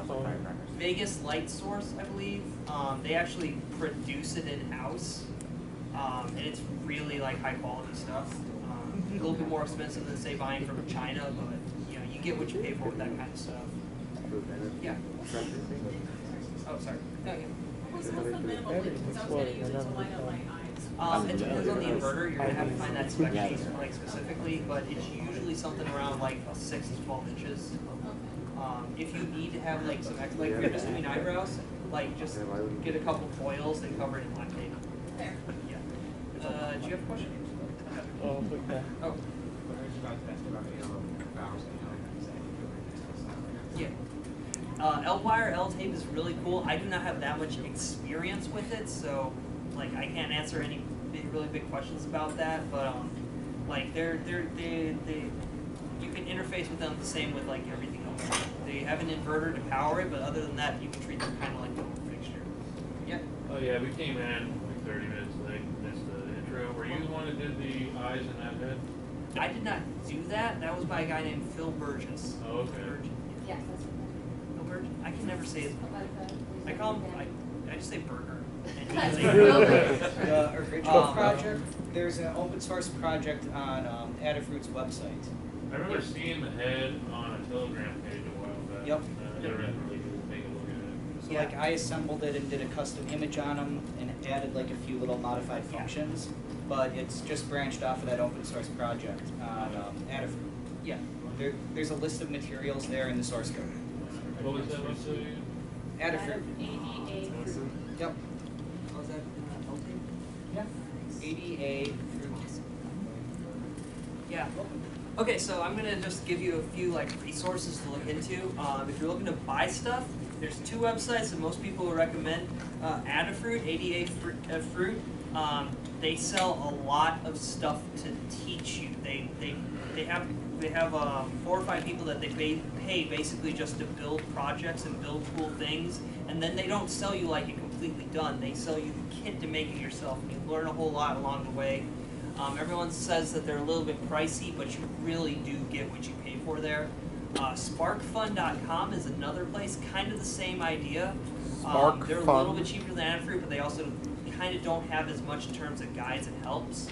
Vegas Light Source, I believe. Um, they actually produce it in-house, um, and it's really like high-quality stuff. Um, a little bit more expensive than, say, buying from China, but you know, you get what you pay for with that kind of stuff. Yeah. Oh, sorry. No, yeah. What's the minimal length? Because I was going to use it to light up my eye. Um, it depends on the inverter. You're going to have to find that spec sheet like specifically, but it's usually something around like six to twelve inches. Um, if you need to have like some, like if you're just doing eyebrows, like just get a couple coils and cover it in black tape. There. Yeah. Uh, do you have a question? Oh. Oh. Yeah. Uh, L-wire, L-tape is really cool. I do not have that much experience with it, so like I can't answer any big, really big questions about that, but um, like they're they're they they you can interface with them the same with like everything else They have an inverter to power it, but other than that, you can treat them kind of like a fixture. Yep. Oh yeah, we came in like thirty minutes late. Missed the intro. Were you the one that did the eyes and that head? I did not do that. That was by a guy named Phil Burgess. Oh, okay. Burgess. Yes, that's Phil Burgess. I can never say his name. I call him. I, I just say Burger. The original um, project. There's an open source project on um, Adafruit's website. I remember seeing the head on a Telegram page a while back. Yep. Uh, yep. Really take a look at it. So yeah. like I assembled it and did a custom image on them and added like a few little modified functions, yeah. but it's just branched off of that open source project on um, Adafruit. Yeah. There, there's a list of materials there in the source code. What was that website? Adafruit. Adafruit. Yep. How's that? Yeah. A D A. Yeah. Okay, so I'm gonna just give you a few like resources to look into. Um, if you're looking to buy stuff, there's two websites that most people recommend. Uh, Adafruit, A D A Fruit. Um, they sell a lot of stuff to teach you. They they they have they have uh, four or five people that they pay pay basically just to build projects and build cool things, and then they don't sell you like it completely done. They sell you the kit to make it yourself. You learn a whole lot along the way. Um, everyone says that they're a little bit pricey, but you really do get what you pay for there. Uh, Sparkfun dot com is another place, kind of the same idea. Um, they're a little bit cheaper than Adafruit, but they also kind of don't have as much in terms of guides and helps.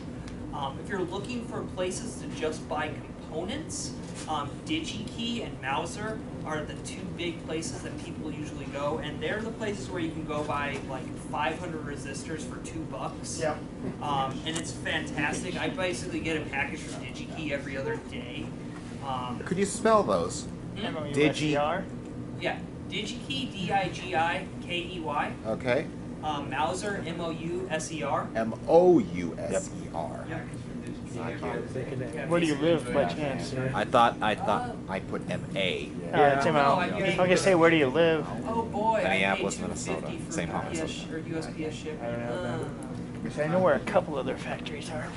Um, if you're looking for places to just buy components, um, Digi-Key and Mouser are the two big places that people usually go, and they're the places where you can go buy like five hundred resistors for two bucks. Yeah. Um, and it's fantastic. I basically get a package from Digi-Key every other day. Um, Could you spell those? Mm? Digi. Yeah, Digi-Key, D I G I K E Y. Okay. Um, Mouser, M O U S E R. M O U S E R. Yep. I Where do you live by chance? I thought I thought uh, I put M A. Yeah. Yeah, it's M L. Oh, I was going to say, where do you live? Oh boy. Minneapolis, Minnesota. Saint Paul, Minnesota. Or U S P S shipping. I don't know. Uh, I know where a couple of their factories are.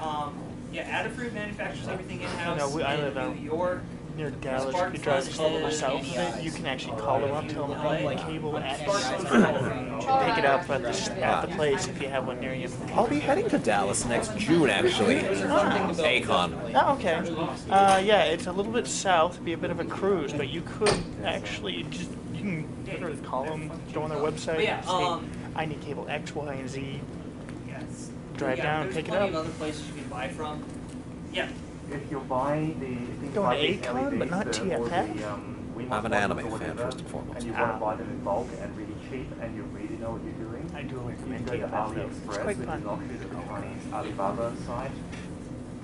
Um, yeah, Adafruit manufactures everything in-house. No, we, I live in New York. Near Dallas, you could drive to them yourself. You can actually call them up, tell them how the cable at pick it up at the, at the place if you have one near you. I'll be heading to Dallas next June, actually. Ah. Acon. Oh, okay. Uh, yeah, it's a little bit south. It'd be a bit of a cruise, but you could actually just you can literally call them, go on their website, and say, I need cable X, Y, and Z. Drive down, pick it up. There's plenty of other places you can buy from. Yeah. If you're buying the things Going like to Acon, but not T F F? The, um, I'm an anime fan, first and foremost. And you want to buy them in bulk and really cheap, and you really know what you're doing. I do recommend you go to AliExpress, which is obviously the Chinese Alibaba site.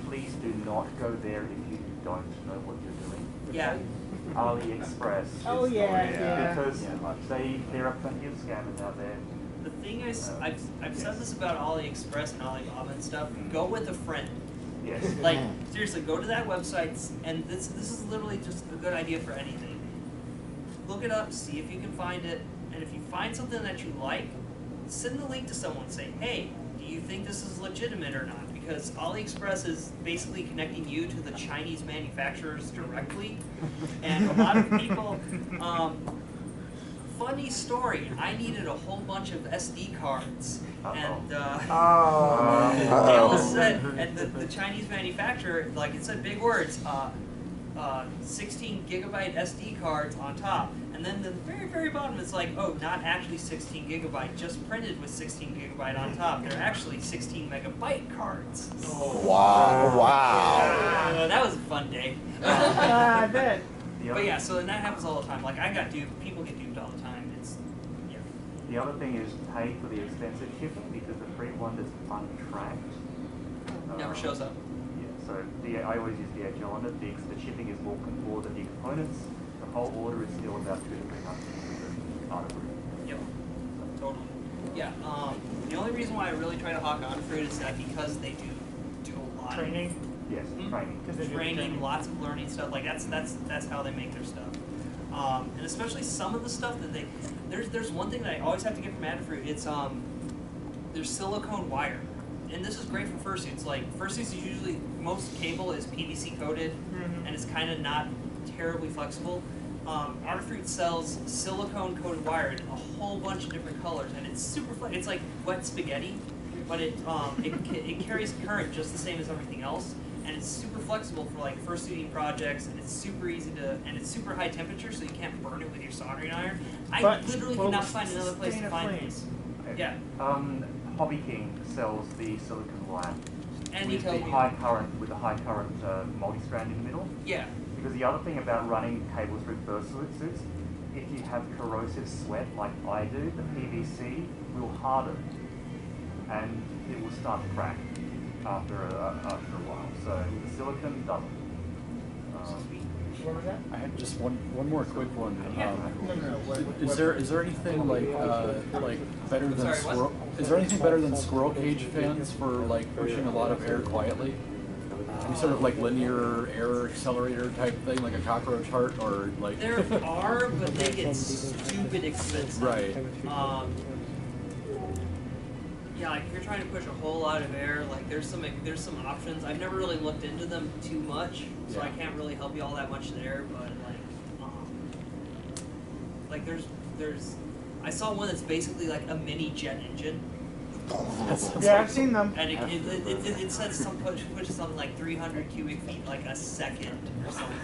Please do not go there if you don't know what you're doing. Yeah. AliExpress. Oh, yeah, yeah. yeah. Because yeah. They, there are plenty of scammers out there. The thing is, um, I've, I've yes. said this about AliExpress and Alibaba and stuff, mm. go with a friend. Yes. Like, seriously, go to that website, and this this is literally just a good idea for anything. Look it up, see if you can find it, and if you find something that you like, send the link to someone, say, hey, do you think this is legitimate or not? Because AliExpress is basically connecting you to the Chinese manufacturers directly, and a lot of people, um, funny story, I needed a whole bunch of S D cards. Uh-oh. And uh, oh. they all said, and the, the Chinese manufacturer, like it said big words, uh, uh, sixteen gigabyte S D cards on top, and then the very, very bottom it's like, oh, not actually sixteen gigabyte, just printed with sixteen gigabyte on top. They're actually sixteen megabyte cards. Oh. Wow! Wow! Yeah. That was a fun day. Uh, I bet. But yeah, so and that happens all the time. Like I got duped. People get duped all the time. The other thing is pay for the expensive shipping because the free one is untracked. Never um, shows up. Yeah, so the, I always use D H L on it. The, the shipping is more than the components. The whole order is still about two to three months. Yep, totally. Yeah, um, the only reason why I really try to hawk on fruit is that because they do do a lot training. Of, yes, mm-hmm. training. Training, training, lots of learning stuff. Like that's that's that's how they make their stuff. Um, and especially some of the stuff that they, there's there's one thing that I always have to get from Adafruit, it's um, there's silicone wire. And this is great for fursuits, like fursuits is usually, most cable is P V C coated, mm-hmm. and it's kind of not terribly flexible. Um, Adafruit sells silicone-coated wire in a whole bunch of different colors, and it's super flexible. It's like wet spaghetti, but it, um, it, it carries current just the same as everything else, and it's super flexible for like fursuiting projects, and it's super easy to, and it's super high temperature, so you can't burn it with your soldering iron. I but literally could not find another place to find these. Okay. Yeah. Um, Hobby King sells the silicone wire and with the high current, with the high current uh, multi-strand in the middle. Yeah. Because the other thing about running cables through fursuits, if you have corrosive sweat like I do, the P V C will harden, and it will start to crack after a, after a while. So the silicon doesn't. Um, I had just one one more quick one. Um, is there is there anything like uh, like better than squirrel? Is there anything better than squirrel cage fans for like pushing a lot of air quietly? Any sort of like linear error accelerator type thing, like a cockroach heart, or like. There are, but they get stupid expensive. Right. Um, yeah, like if you're trying to push a whole lot of air, like there's some like, there's some options. I've never really looked into them too much, so yeah. I can't really help you all that much there. But like, um, like there's there's, I saw one that's basically like a mini jet engine. Yeah, I've seen them. And it, it, it, it, it says some push, push something like three hundred cubic feet like a second or something.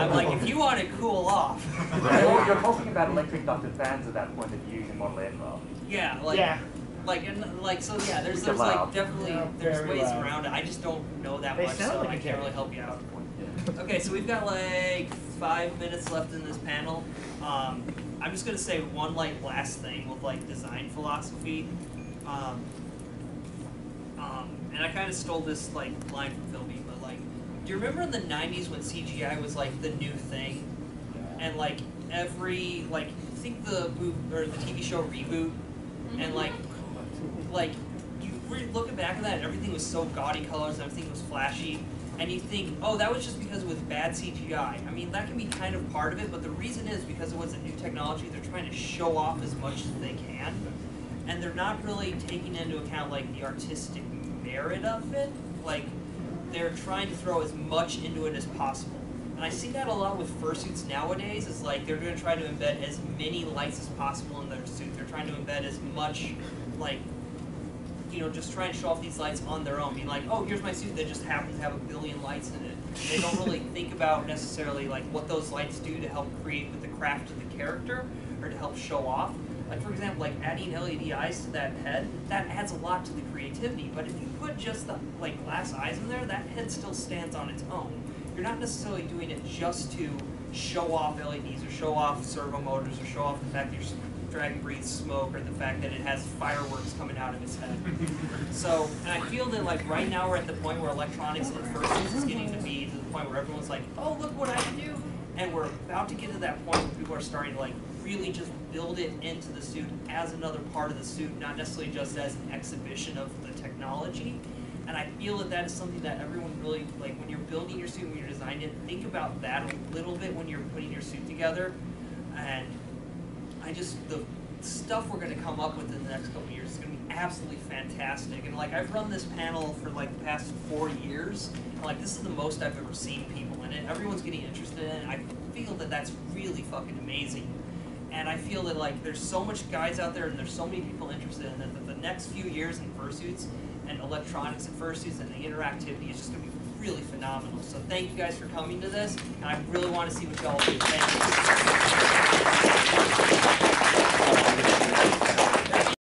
I'm like, if you want to cool off. Well, you're talking about electric ducted fans at that point that you use in model aircraft. Yeah, like, yeah. like, and, like, so yeah, there's, there's like definitely yeah, there's ways loud. around it. I just don't know that they much, so like I can't really help you out. Yeah. Okay, so we've got like five minutes left in this panel. Um, I'm just going to say one like last thing with like design philosophy. Um, um, and I kind of stole this like line from Philby, but like, do you remember in the nineties when C G I was like the new thing? And like every, like, I think the, or the T V show Reboot, and like, like you were looking back at that and everything was so gaudy colors and everything was flashy. And you think, oh, that was just because it was bad C G I. I mean, that can be kind of part of it, but the reason is because it was a new technology, they're trying to show off as much as they can, and they're not really taking into account, like, the artistic merit of it. Like, they're trying to throw as much into it as possible. And I see that a lot with fursuits nowadays, is like, they're going to try to embed as many lights as possible in their suit. They're trying to embed as much, like, you know, just try and show off these lights on their own, being like, oh, here's my suit that just happens to have a billion lights in it. They don't really think about necessarily like what those lights do to help create with the craft of the character or to help show off. Like, for example, like adding L E D eyes to that head, that adds a lot to the creativity, but if you put just the like glass eyes in there, that head still stands on its own. You're not necessarily doing it just to show off L E Ds or show off servo motors or show off the fact that you're dragon breathes smoke, or the fact that it has fireworks coming out of his head. So, and I feel that like right now we're at the point where electronics and fursuits is getting to be to the point where everyone's like, oh, look what I can do, and we're about to get to that point where people are starting to like really just build it into the suit as another part of the suit, not necessarily just as an exhibition of the technology. And I feel that that is something that everyone really, like when you're building your suit, when you're designing it, think about that a little bit when you're putting your suit together. And I just, the stuff we're going to come up with in the next couple of years is going to be absolutely fantastic. And like, I've run this panel for like the past four years, and like this is the most I've ever seen people in it. Everyone's getting interested in it. I feel that that's really fucking amazing. And I feel that like there's so much guys out there and there's so many people interested in it that the next few years in fursuits and electronics and fursuits and the interactivity is just going to be really phenomenal. So thank you guys for coming to this, and I really want to see what y'all do. Thank you.